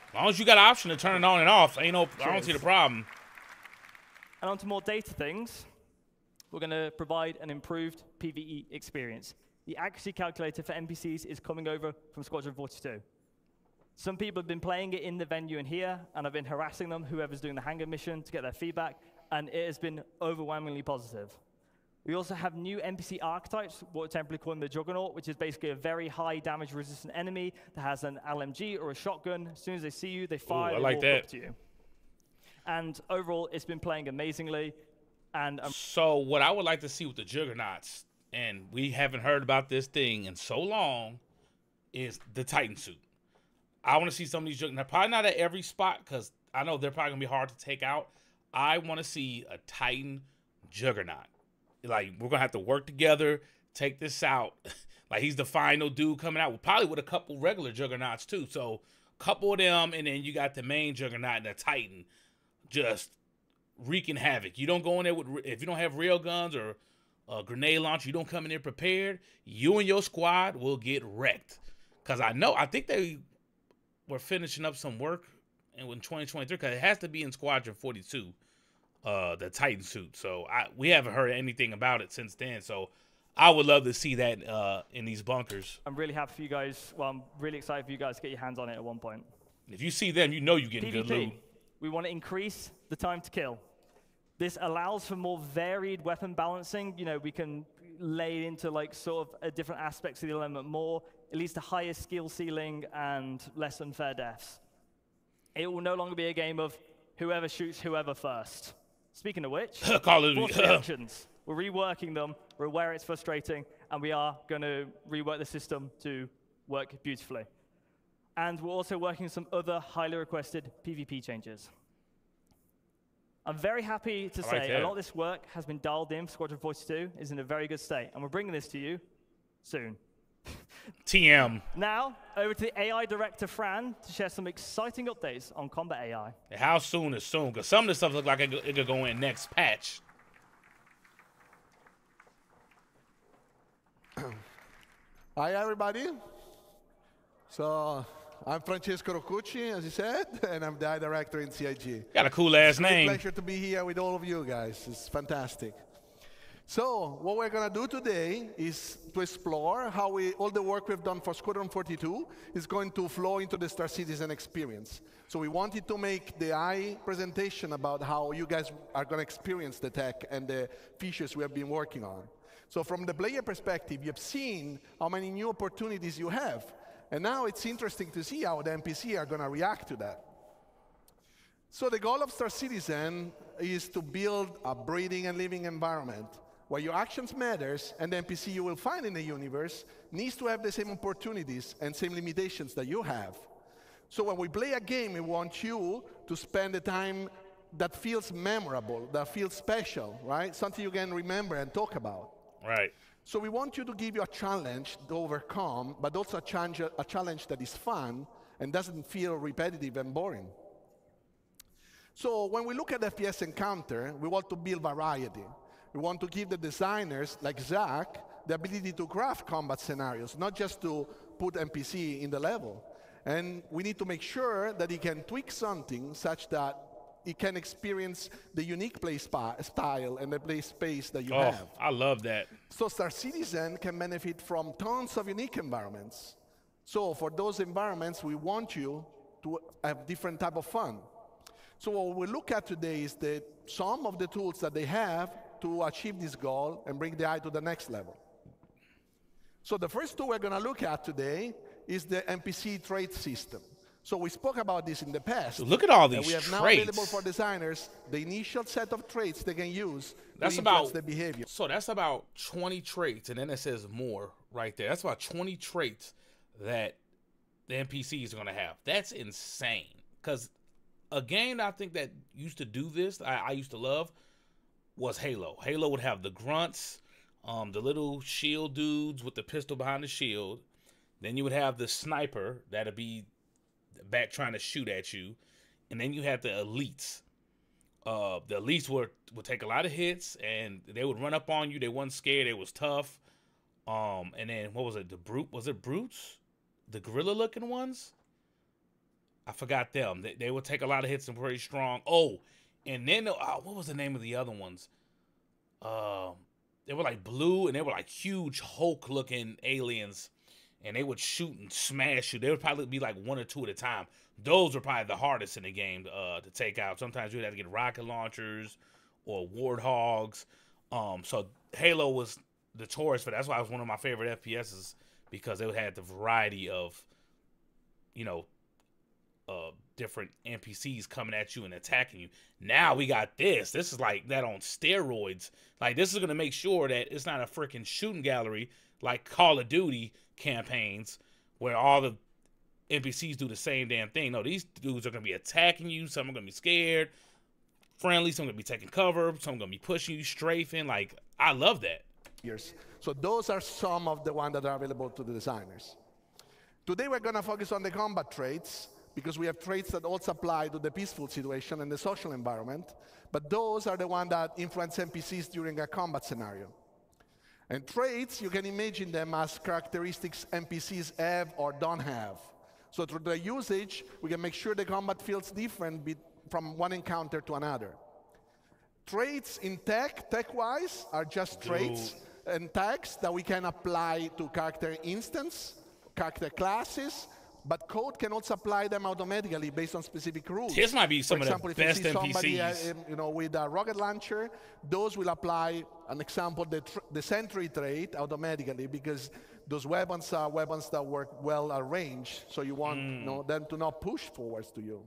As long as you got an option to turn it on and off, ain't no, Cheers. I don't see the problem. And on to more data things. We're going to provide an improved PvE experience. The accuracy calculator for N P Cs is coming over from Squadron forty-two. Some people have been playing it in the venue and here, and I've been harassing them, whoever's doing the hangar mission, to get their feedback, and it has been overwhelmingly positive. We also have new N P C archetypes, what we're temporarily calling the Juggernaut, which is basically a very high damage resistant enemy that has an L M G or a shotgun. As soon as they see you, they fire Ooh, I they like walk that. Up to you. And overall, it's been playing amazingly. And um So what I would like to see with the Juggernauts, and we haven't heard about this thing in so long, is the Titan suit. I want to see some of these juggernauts. Now, probably not at every spot, because I know they're probably going to be hard to take out. I want to see a Titan juggernaut. Like, we're going to have to work together, take this out. Like, he's the final dude coming out, probably with a couple regular juggernauts, too. So, couple of them, and then you got the main juggernaut and the Titan just wreaking havoc. You don't go in there with, if you don't have rail guns or a grenade launcher, you don't come in there prepared, you and your squad will get wrecked. Because I know, I think they... we're finishing up some work in twenty twenty-three, because it has to be in Squadron forty-two, uh, the Titan suit. So I, we haven't heard anything about it since then. So I would love to see that uh, in these bunkers. I'm really happy for you guys. Well, I'm really excited for you guys to get your hands on it at one point. If you see them, you know you're getting P V P, good loot. We want to increase the time to kill. This allows for more varied weapon balancing. You know, we can lay into like sort of uh, different aspects of the element more. It leads to higher skill ceiling and less unfair deaths. It will no longer be a game of whoever shoots whoever first. Speaking of which, force reactions. We're reworking them. We're aware it's frustrating, and we are going to rework the system to work beautifully. And we're also working some other highly requested PvP changes. I'm very happy to say a lot of this work has been dialed in. Squadron forty-two is in a very good state, and we're bringing this to you soon. T M. Now, over to the A I director, Fran, to share some exciting updates on combat A I. How soon is soon? Because some of this stuff looks like it could go in next patch. Hi, everybody. So, I'm Francesco Rocucci, as you said, and I'm the A I director in C I G. Got a cool-ass name. It's a pleasure to be here with all of you guys. It's fantastic. So what we're going to do today is to explore how we, all the work we've done for Squadron forty-two is going to flow into the Star Citizen experience. So we wanted to make the A I presentation about how you guys are going to experience the tech and the features we have been working on. So from the player perspective, you've seen how many new opportunities you have. And now it's interesting to see how the N P C are going to react to that. So the goal of Star Citizen is to build a breathing and living environment where your actions matters, and the N P C you will find in the universe needs to have the same opportunities and same limitations that you have. So when we play a game, we want you to spend the time that feels memorable, that feels special, right? Something you can remember and talk about. Right. So we want you to give you a challenge to overcome, but also a challenge, a challenge that is fun and doesn't feel repetitive and boring. So when we look at F P S encounter, we want to build variety. We want to give the designers, like Zach, the ability to craft combat scenarios, not just to put N P C in the level. And we need to make sure that he can tweak something such that you can experience the unique play style and the play space that you oh, have. I love that. So Star Citizen can benefit from tons of unique environments. So for those environments, we want you to have different type of fun. So what we look at today is that some of the tools that they have to achieve this goal and bring the eye to the next level. So the first tool we're going to look at today is the N P C trait system. So we spoke about this in the past. So look at all these we have traits. Now available for designers, the initial set of traits they can use that's to influence about, the behavior. So that's about twenty traits, and then it says more right there. That's about twenty traits that the N P Cs are going to have. That's insane. Because a game I think that used to do this, I, I used to love, was Halo. Halo would have the grunts, um, the little shield dudes with the pistol behind the shield. Then you would have the sniper that'd be back trying to shoot at you. And then you had the elites. Uh, the elites were, would take a lot of hits, and they would run up on you. They weren't scared. They was tough. Um, and then, what was it? The brute? Was it brutes? The gorilla-looking ones? I forgot them. They, they would take a lot of hits and pretty strong. Oh, and then, oh, what was the name of the other ones? Uh, they were like blue, and they were like huge Hulk-looking aliens. And they would shoot and smash you. They would probably be like one or two at a time. Those were probably the hardest in the game to, uh, to take out. Sometimes you'd have to get rocket launchers or warthogs. Um, so Halo was the notorious for that. That's why it was one of my favorite F P Ss, because they had the variety of, you know, uh, different N P Cs coming at you and attacking you. Now we got this. This is like that on steroids. Like, this is going to make sure that it's not a freaking shooting gallery like Call of Duty campaigns where all the N P Cs do the same damn thing. No, these dudes are going to be attacking you. Some are going to be scared, friendly. Some are going to be taking cover. Some are going to be pushing you, strafing. Like, I love that. Years. So those are some of the ones that are available to the designers. Today, we're going to focus on the combat traits, because we have traits that also apply to the peaceful situation and the social environment. But those are the ones that influence N P Cs during a combat scenario. And traits, you can imagine them as characteristics N P Cs have or don't have. So through their usage, we can make sure the combat feels different be from one encounter to another. Traits in tech, tech-wise, are just Dude. traits and tags that we can apply to character instance, character classes, but code can also apply them automatically based on specific rules. This might be some For of example, the best N P Cs. Somebody, uh, you know, with a rocket launcher, those will apply, an example, the, tr the sentry trait automatically, because those weapons are weapons that work well at range, so you want mm. you know, them to not push forwards to you.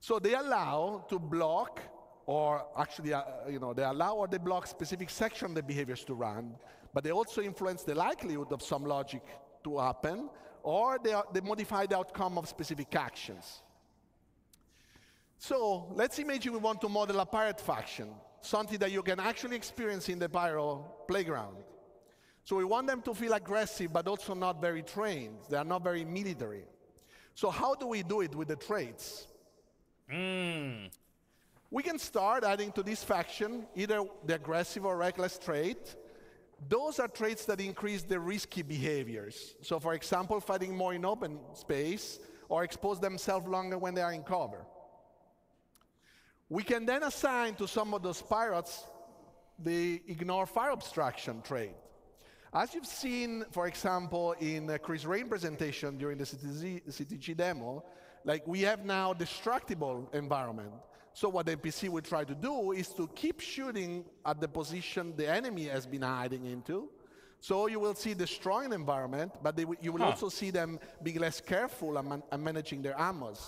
So they allow to block, or actually, uh, you know, they allow or they block specific section of the behaviors to run, but they also influence the likelihood of some logic to happen, or they, are, they modify the outcome of specific actions. So let's imagine we want to model a pirate faction, something that you can actually experience in the Pyro Playground. So we want them to feel aggressive, but also not very trained. They are not very military. So how do we do it with the traits? Mm. We can start adding to this faction either the aggressive or reckless trait. Those are traits that increase the risky behaviors. So for example, fighting more in open space or expose themselves longer when they are in cover. We can then assign to some of those pirates the ignore fire obstruction trait. As you've seen, for example, in uh, Chris Rain's presentation during the C T G demo, like, we have now destructible environment. So what the N P C will try to do is to keep shooting at the position the enemy has been hiding into. So you will see destroying environment, but they you will huh. also see them being less careful and, man and managing their ammos.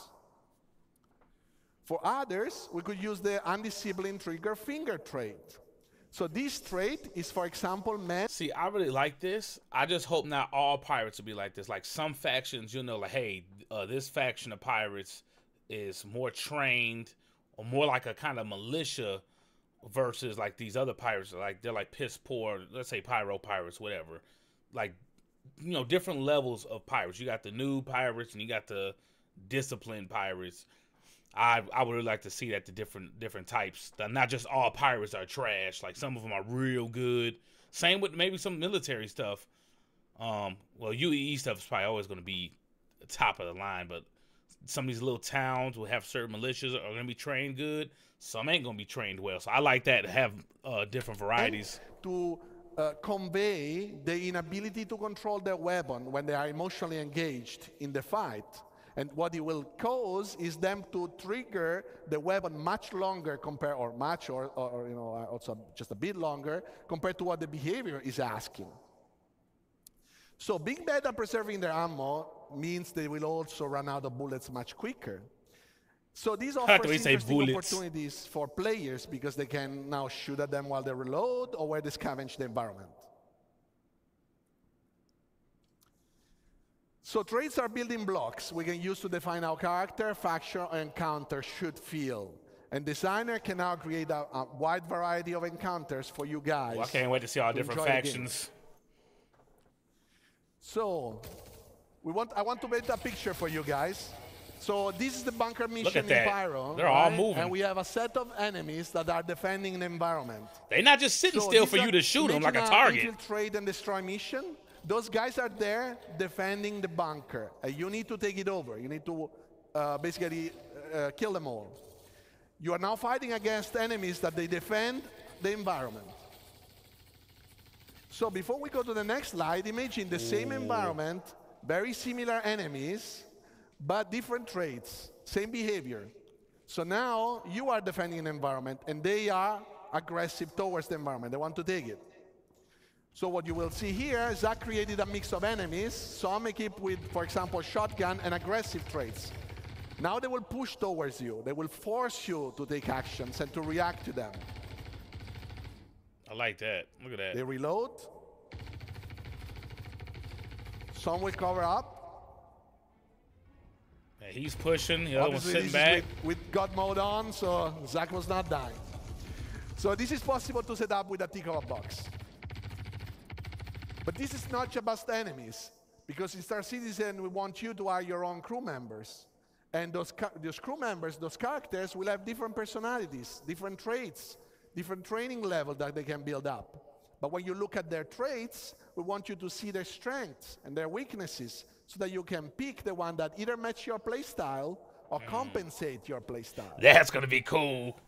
For others, we could use the undisciplined trigger finger trait. So this trait is, for example, man. See, I really like this. I just hope not all pirates will be like this. Like, some factions, you know, like, hey, uh, this faction of pirates is more trained, or more like a kind of militia, versus like these other pirates, like they're like piss poor, let's say pyro pirates, whatever. Like, you know, different levels of pirates. You got the new pirates and you got the disciplined pirates. I I would really like to see that, the different different types. Not just all pirates are trash. Like, some of them are real good. Same with maybe some military stuff. Um, well, U E E stuff is probably always going to be top of the line, but some of these little towns will have certain militias that are going to be trained good. Some ain't going to be trained well. So I like that to have uh, different varieties. And to uh, convey the inability to control their weapon when they are emotionally engaged in the fight. And what it will cause is them to trigger the weapon much longer compared, or much, or, or, or you know, also just a bit longer compared to what the behavior is asking. So big data preserving their ammo means they will also run out of bullets much quicker. So these offers interesting opportunities for players because they can now shoot at them while they reload or where they scavenge the environment. So traits are building blocks we can use to define how character, faction, or encounter should feel. And designer can now create a, a wide variety of encounters for you guys. Well, I can't wait to see all different factions. So we want, I want to paint a picture for you guys. So this is the bunker mission in Pyro. They're right? all moving. And we have a set of enemies that are defending the environment. They're not just sitting so still for you to shoot them like a target. Infiltrate and destroy mission. Those guys are there defending the bunker. Uh, you need to take it over. You need to uh, basically uh, kill them all. You are now fighting against enemies that they defend the environment. So before we go to the next slide, imagine the Ooh. same environment, very similar enemies, but different traits, same behavior. So now you are defending an environment, and they are aggressive towards the environment. They want to take it. So what you will see here, Zach created a mix of enemies, some equipped with, for example, shotgun and aggressive traits. Now they will push towards you. They will force you to take actions and to react to them. I like that. Look at that. They reload. Some will cover up. Hey, he's pushing. The other one's sitting back. With, with God mode on, so Zach was not dying. So this is possible to set up with a tick of a box. But this is not just enemies, because in Star Citizen, we want you to hire your own crew members. And those, those crew members, those characters, will have different personalities, different traits, different training level that they can build up. But when you look at their traits, we want you to see their strengths and their weaknesses so that you can pick the one that either matches your playstyle or mm. compensate your playstyle. That's going to be cool.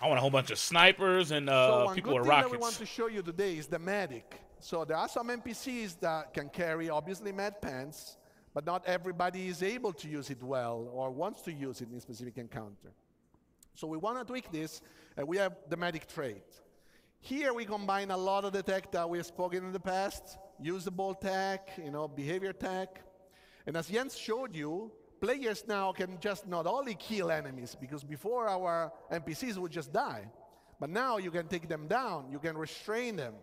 I want a whole bunch of snipers and uh, so people with rockets. So one good thing that we want to show you today is the medic. So there are some N P Cs that can carry, obviously, med pants, but not everybody is able to use it well or wants to use it in a specific encounter. So we want to tweak this, and we have the medic trait. Here we combine a lot of the tech that we have spoken in the past, usable tech, you know, behavior tech. And as Jens showed you, players now can just not only kill enemies, because before our N P Cs would just die, but now you can take them down, you can restrain them.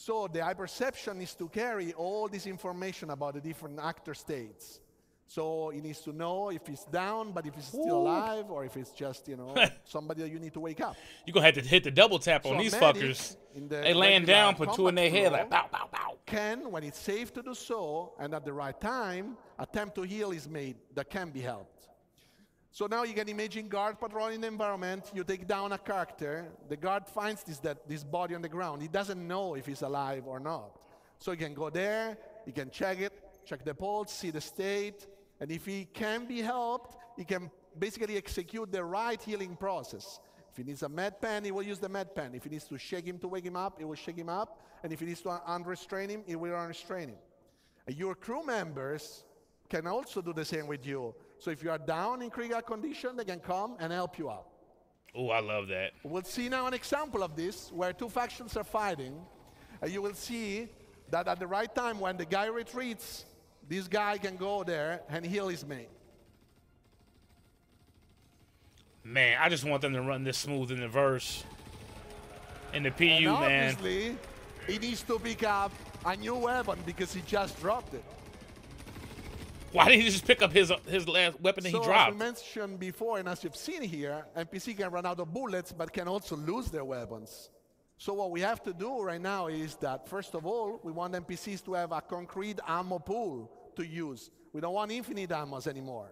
So the hyperception needs to carry all this information about the different actor states. So it needs to know if he's down, but if he's Ooh. still alive, or if it's just, you know, somebody that you need to wake up. You're going to have to hit the double tap so on these fuckers. The they laying down, put two in their head, like bow, bow, bow. Can, when it's safe to do so, and at the right time, attempt to heal is made that can be helped. So now you can imagine guard patrolling the environment. You take down a character. The guard finds this, that, this body on the ground. He doesn't know if he's alive or not. So you can go there. You can check it, check the pulse, see the state. And if he can be helped, he can basically execute the right healing process. If he needs a med pen, he will use the med pen. If he needs to shake him to wake him up, he will shake him up. And if he needs to unrestrain him, he will unrestrain him. And your crew members can also do the same with you. So if you are down in critical condition, they can come and help you out. Oh, I love that. We'll see now an example of this, where two factions are fighting. And you will see that at the right time, when the guy retreats, this guy can go there and heal his mate. Man, I just want them to run this smooth in the verse. In the P U, and obviously, man. He needs to pick up a new weapon because he just dropped it. Why didn't he just pick up his, uh, his last weapon that so he dropped? As we mentioned before, and as you've seen here, N P C can run out of bullets, but can also lose their weapons. So what we have to do right now is that, first of all, we want N P Cs to have a concrete ammo pool to use. We don't want infinite ammos anymore.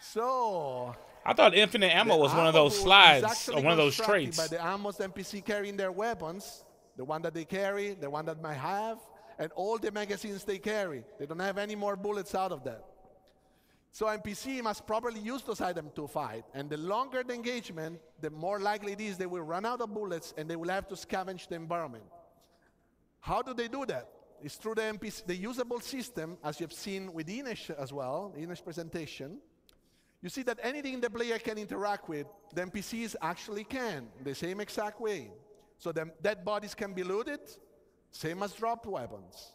So I thought infinite ammo was ammo one of those slides or one of those traits. By the ammos the N P C carrying their weapons, the one that they carry, the one that might have, and all the magazines they carry. They don't have any more bullets out of that. So N P C must properly use those items to fight. And the longer the engagement, the more likely it is they will run out of bullets and they will have to scavenge the environment. How do they do that? It's through the, N P C, the usable system, as you've seen with Inesh as well, Inesh's presentation. You see that anything the player can interact with, the N P Cs actually can, the same exact way. So the dead bodies can be looted, same as dropped weapons.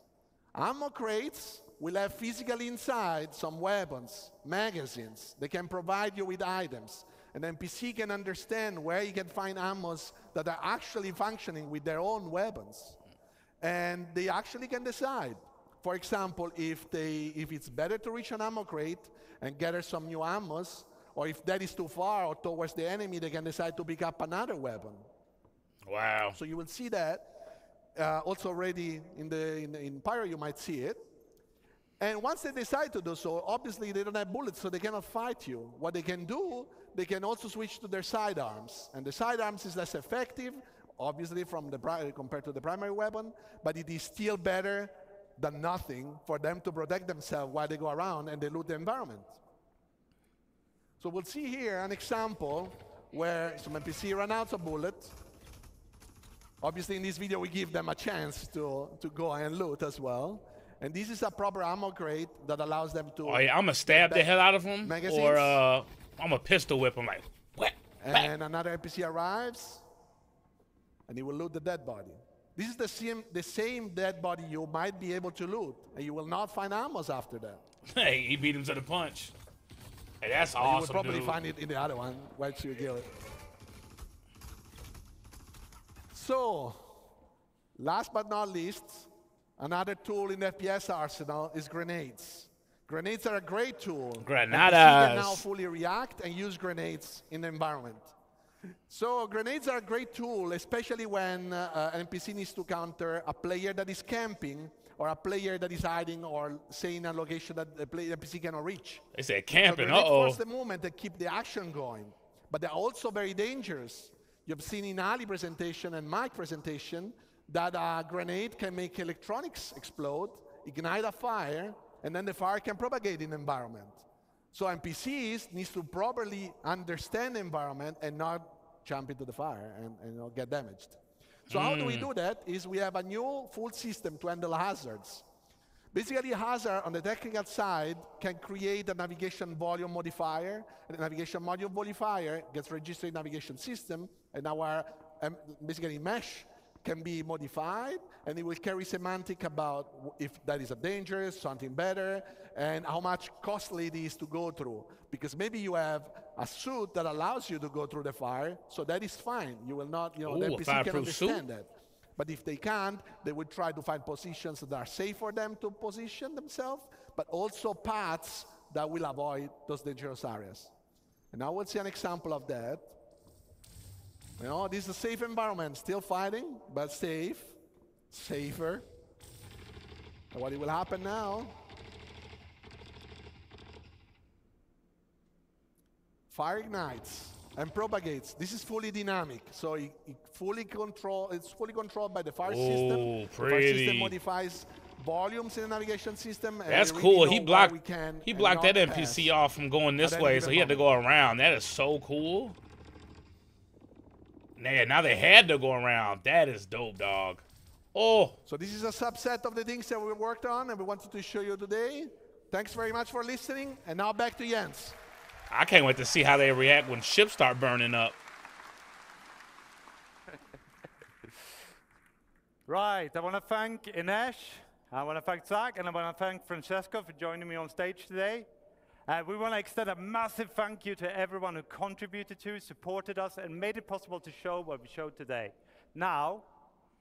Ammo crates will have physically inside some weapons, magazines. They can provide you with items. And the N P C can understand where you can find ammos that are actually functioning with their own weapons. And they actually can decide. For example, if, they, if it's better to reach an ammo crate and gather some new ammos, or if that is too far or towards the enemy, they can decide to pick up another weapon. Wow. So you will see that. Uh, also already in, the, in, in Pyro, you might see it. And once they decide to do so, obviously they don't have bullets, so they cannot fight you. What they can do, they can also switch to their sidearms. And the sidearms is less effective, obviously, from the pri compared to the primary weapon, but it is still better than nothing for them to protect themselves while they go around and they loot the environment. So we'll see here an example where some N P C ran out of bullets. Obviously, in this video, we give them a chance to, to go and loot as well. And this is a proper ammo crate that allows them to... Oh, yeah, I'm going to stab the hell out of them, magazines. or uh, I'm going to pistol whip them like, what? And another N P C arrives, and he will loot the dead body. This is the same, the same dead body you might be able to loot, and you will not find ammos after that. Hey, he beat him to the punch. Hey, that's and awesome, you will probably dude. find it in the other one, once you kill it. So, last but not least, another tool in the F P S arsenal is grenades. Grenades are a great tool. Granadas. N P C can now fully react and use grenades in the environment. So grenades are a great tool, especially when uh, an N P C needs to counter a player that is camping or a player that is hiding or saying a location that the player N P C cannot reach. They say camping, so uh-oh. Grenades force the movement and keep the action going. But they're also very dangerous. You've seen in Ali's presentation and my presentation that a grenade can make electronics explode, ignite a fire, and then the fire can propagate in the environment. So N P Cs need to properly understand the environment and not jump into the fire and, and not get damaged. So mm. how do we do that is we have a new full system to handle hazards. Basically, hazard on the technical side can create a navigation volume modifier, and the navigation module modifier gets registered in navigation system, and our um, basically mesh can be modified, and it will carry semantic about if that is a danger, something better, and how much costly it is to go through. Because maybe you have a suit that allows you to go through the fire, so that is fine. You will not, you know, Ooh, the N P C can understand that. But if they can't, they will try to find positions that are safe for them to position themselves, but also paths that will avoid those dangerous areas. And I will see an example of that. You know, this is a safe environment, still fighting, but safe, safer. And what will happen now? Fire ignites and propagates. This is fully dynamic, so it, it fully control. It's fully controlled by the fire Ooh, system. Pretty. The fire system modifies volumes in the navigation system. And that's cool. He blocked. He blocked that N P C pass. off from going this way, so he had to go around. That is so cool. Man, now they had to go around. That is dope, dog. Oh. So this is a subset of the things that we worked on and we wanted to show you today. Thanks very much for listening. And now back to Jens. I can't wait to see how they react when ships start burning up. Right. I want to thank Inesh. I want to thank Zach. And I want to thank Francesco for joining me on stage today. Uh, we want to extend a massive thank you to everyone who contributed to, supported us, and made it possible to show what we showed today. Now,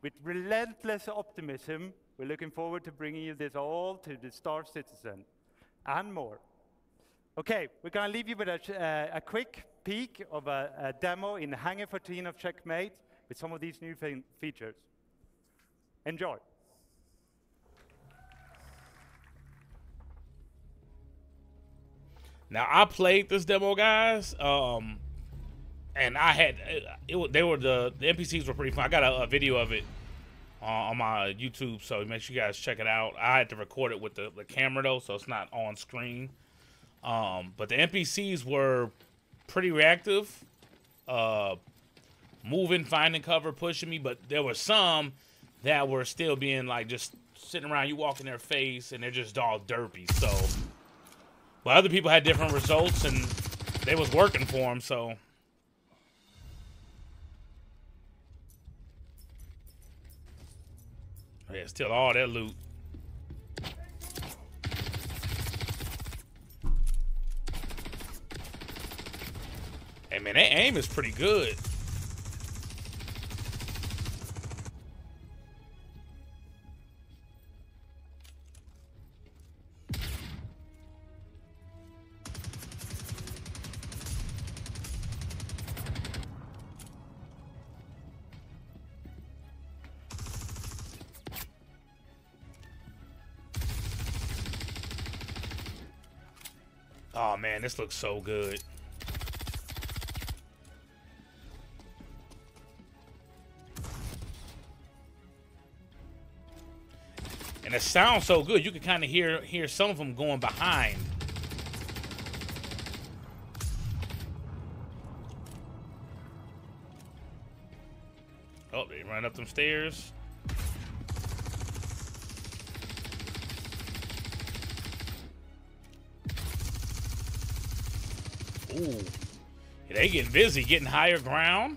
with relentless optimism, we're looking forward to bringing you this all to the Star Citizen and more. Okay, we're going to leave you with a, uh, a quick peek of a, a demo in Hangar fourteen of Checkmate with some of these new features. Enjoy. Now, I played this demo, guys, um, and I had, it, it, they were the, the N P Cs were pretty fun. I got a, a video of it. uh, on my YouTube, so make sure you guys check it out. I had to record it with the, the camera, though, so it's not on screen. Um, but the N P Cs were pretty reactive, uh, moving, finding cover, pushing me, but there were some that were still being, like, just sitting around. You walk in their face, and they're just all derpy, so... But other people had different results, and they was working for them, so... Yeah, still all that loot. Hey, man, that aim is pretty good. Oh, man, this looks so good. And it sounds so good. You can kind of hear hear some of them going behind. Oh, they run up them stairs. Ooh, they getting busy, getting higher ground.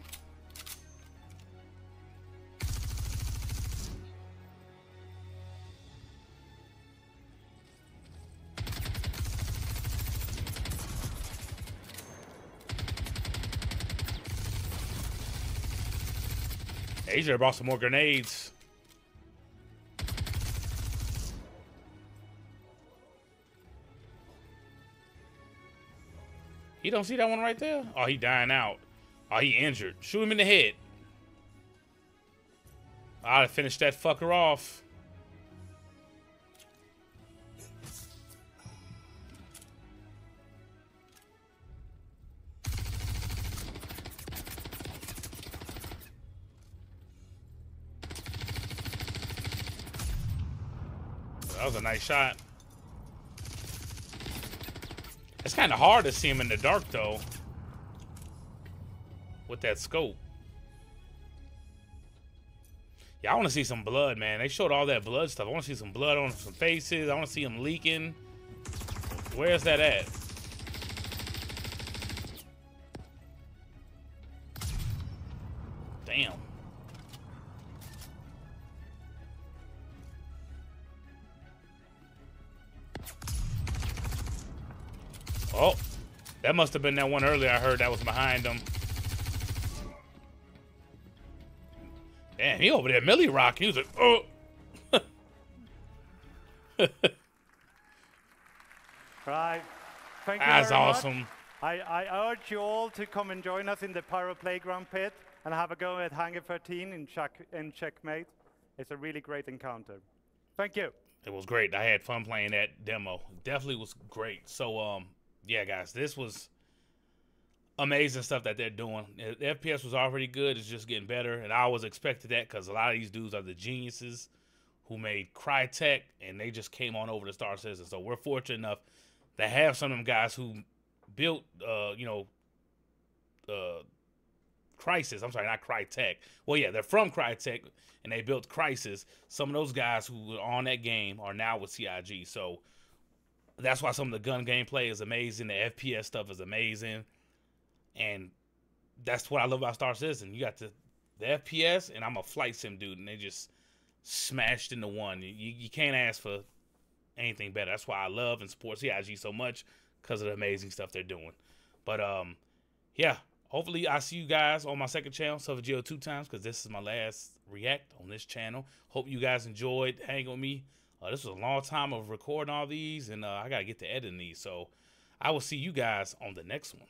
Asia brought some more grenades. You don't see that one right there? Oh, he dying out. Oh, he injured. Shoot him in the head. I ought to finish that fucker off. That was a nice shot. It's kind of hard to see him in the dark, though, with that scope. Yeah, I want to see some blood, man. They showed all that blood stuff. I want to see some blood on some faces. I want to see them leaking. Where's that at? Damn. Oh, that must have been that one earlier I heard that was behind him. Damn, he over there Millie Rock. He was like, oh. Right. Thank you That's very awesome. Much. I, I urge you all to come and join us in the Pyro Playground pit and have a go at Hangar thirteen in, check, in Checkmate. It's a really great encounter. Thank you. It was great. I had fun playing that demo. Definitely was great. So, um, yeah, guys, this was amazing stuff that they're doing. The F P S was already good. It's just getting better. And I always expected that because a lot of these dudes are the geniuses who made Crytek, and they just came on over to Star Citizen. So we're fortunate enough to have some of them guys who built, uh, you know, uh, Crysis. I'm sorry, not Crytek. Well, yeah, they're from Crytek, and they built Crysis. Some of those guys who were on that game are now with C I G. So that's why some of the gun gameplay is amazing. The F P S stuff is amazing. And that's what I love about Star Citizen. You got the, the F P S, and I'm a flight sim dude, and they just smashed into one. You, you can't ask for anything better. That's why I love and support C I G so much, because of the amazing stuff they're doing. But, um, yeah, hopefully I see you guys on my second channel, Subvegio two times, because this is my last react on this channel. Hope you guys enjoyed hanging with me. Uh, this was a long time of recording all these, and uh, I got to get to editing these. So I will see you guys on the next one.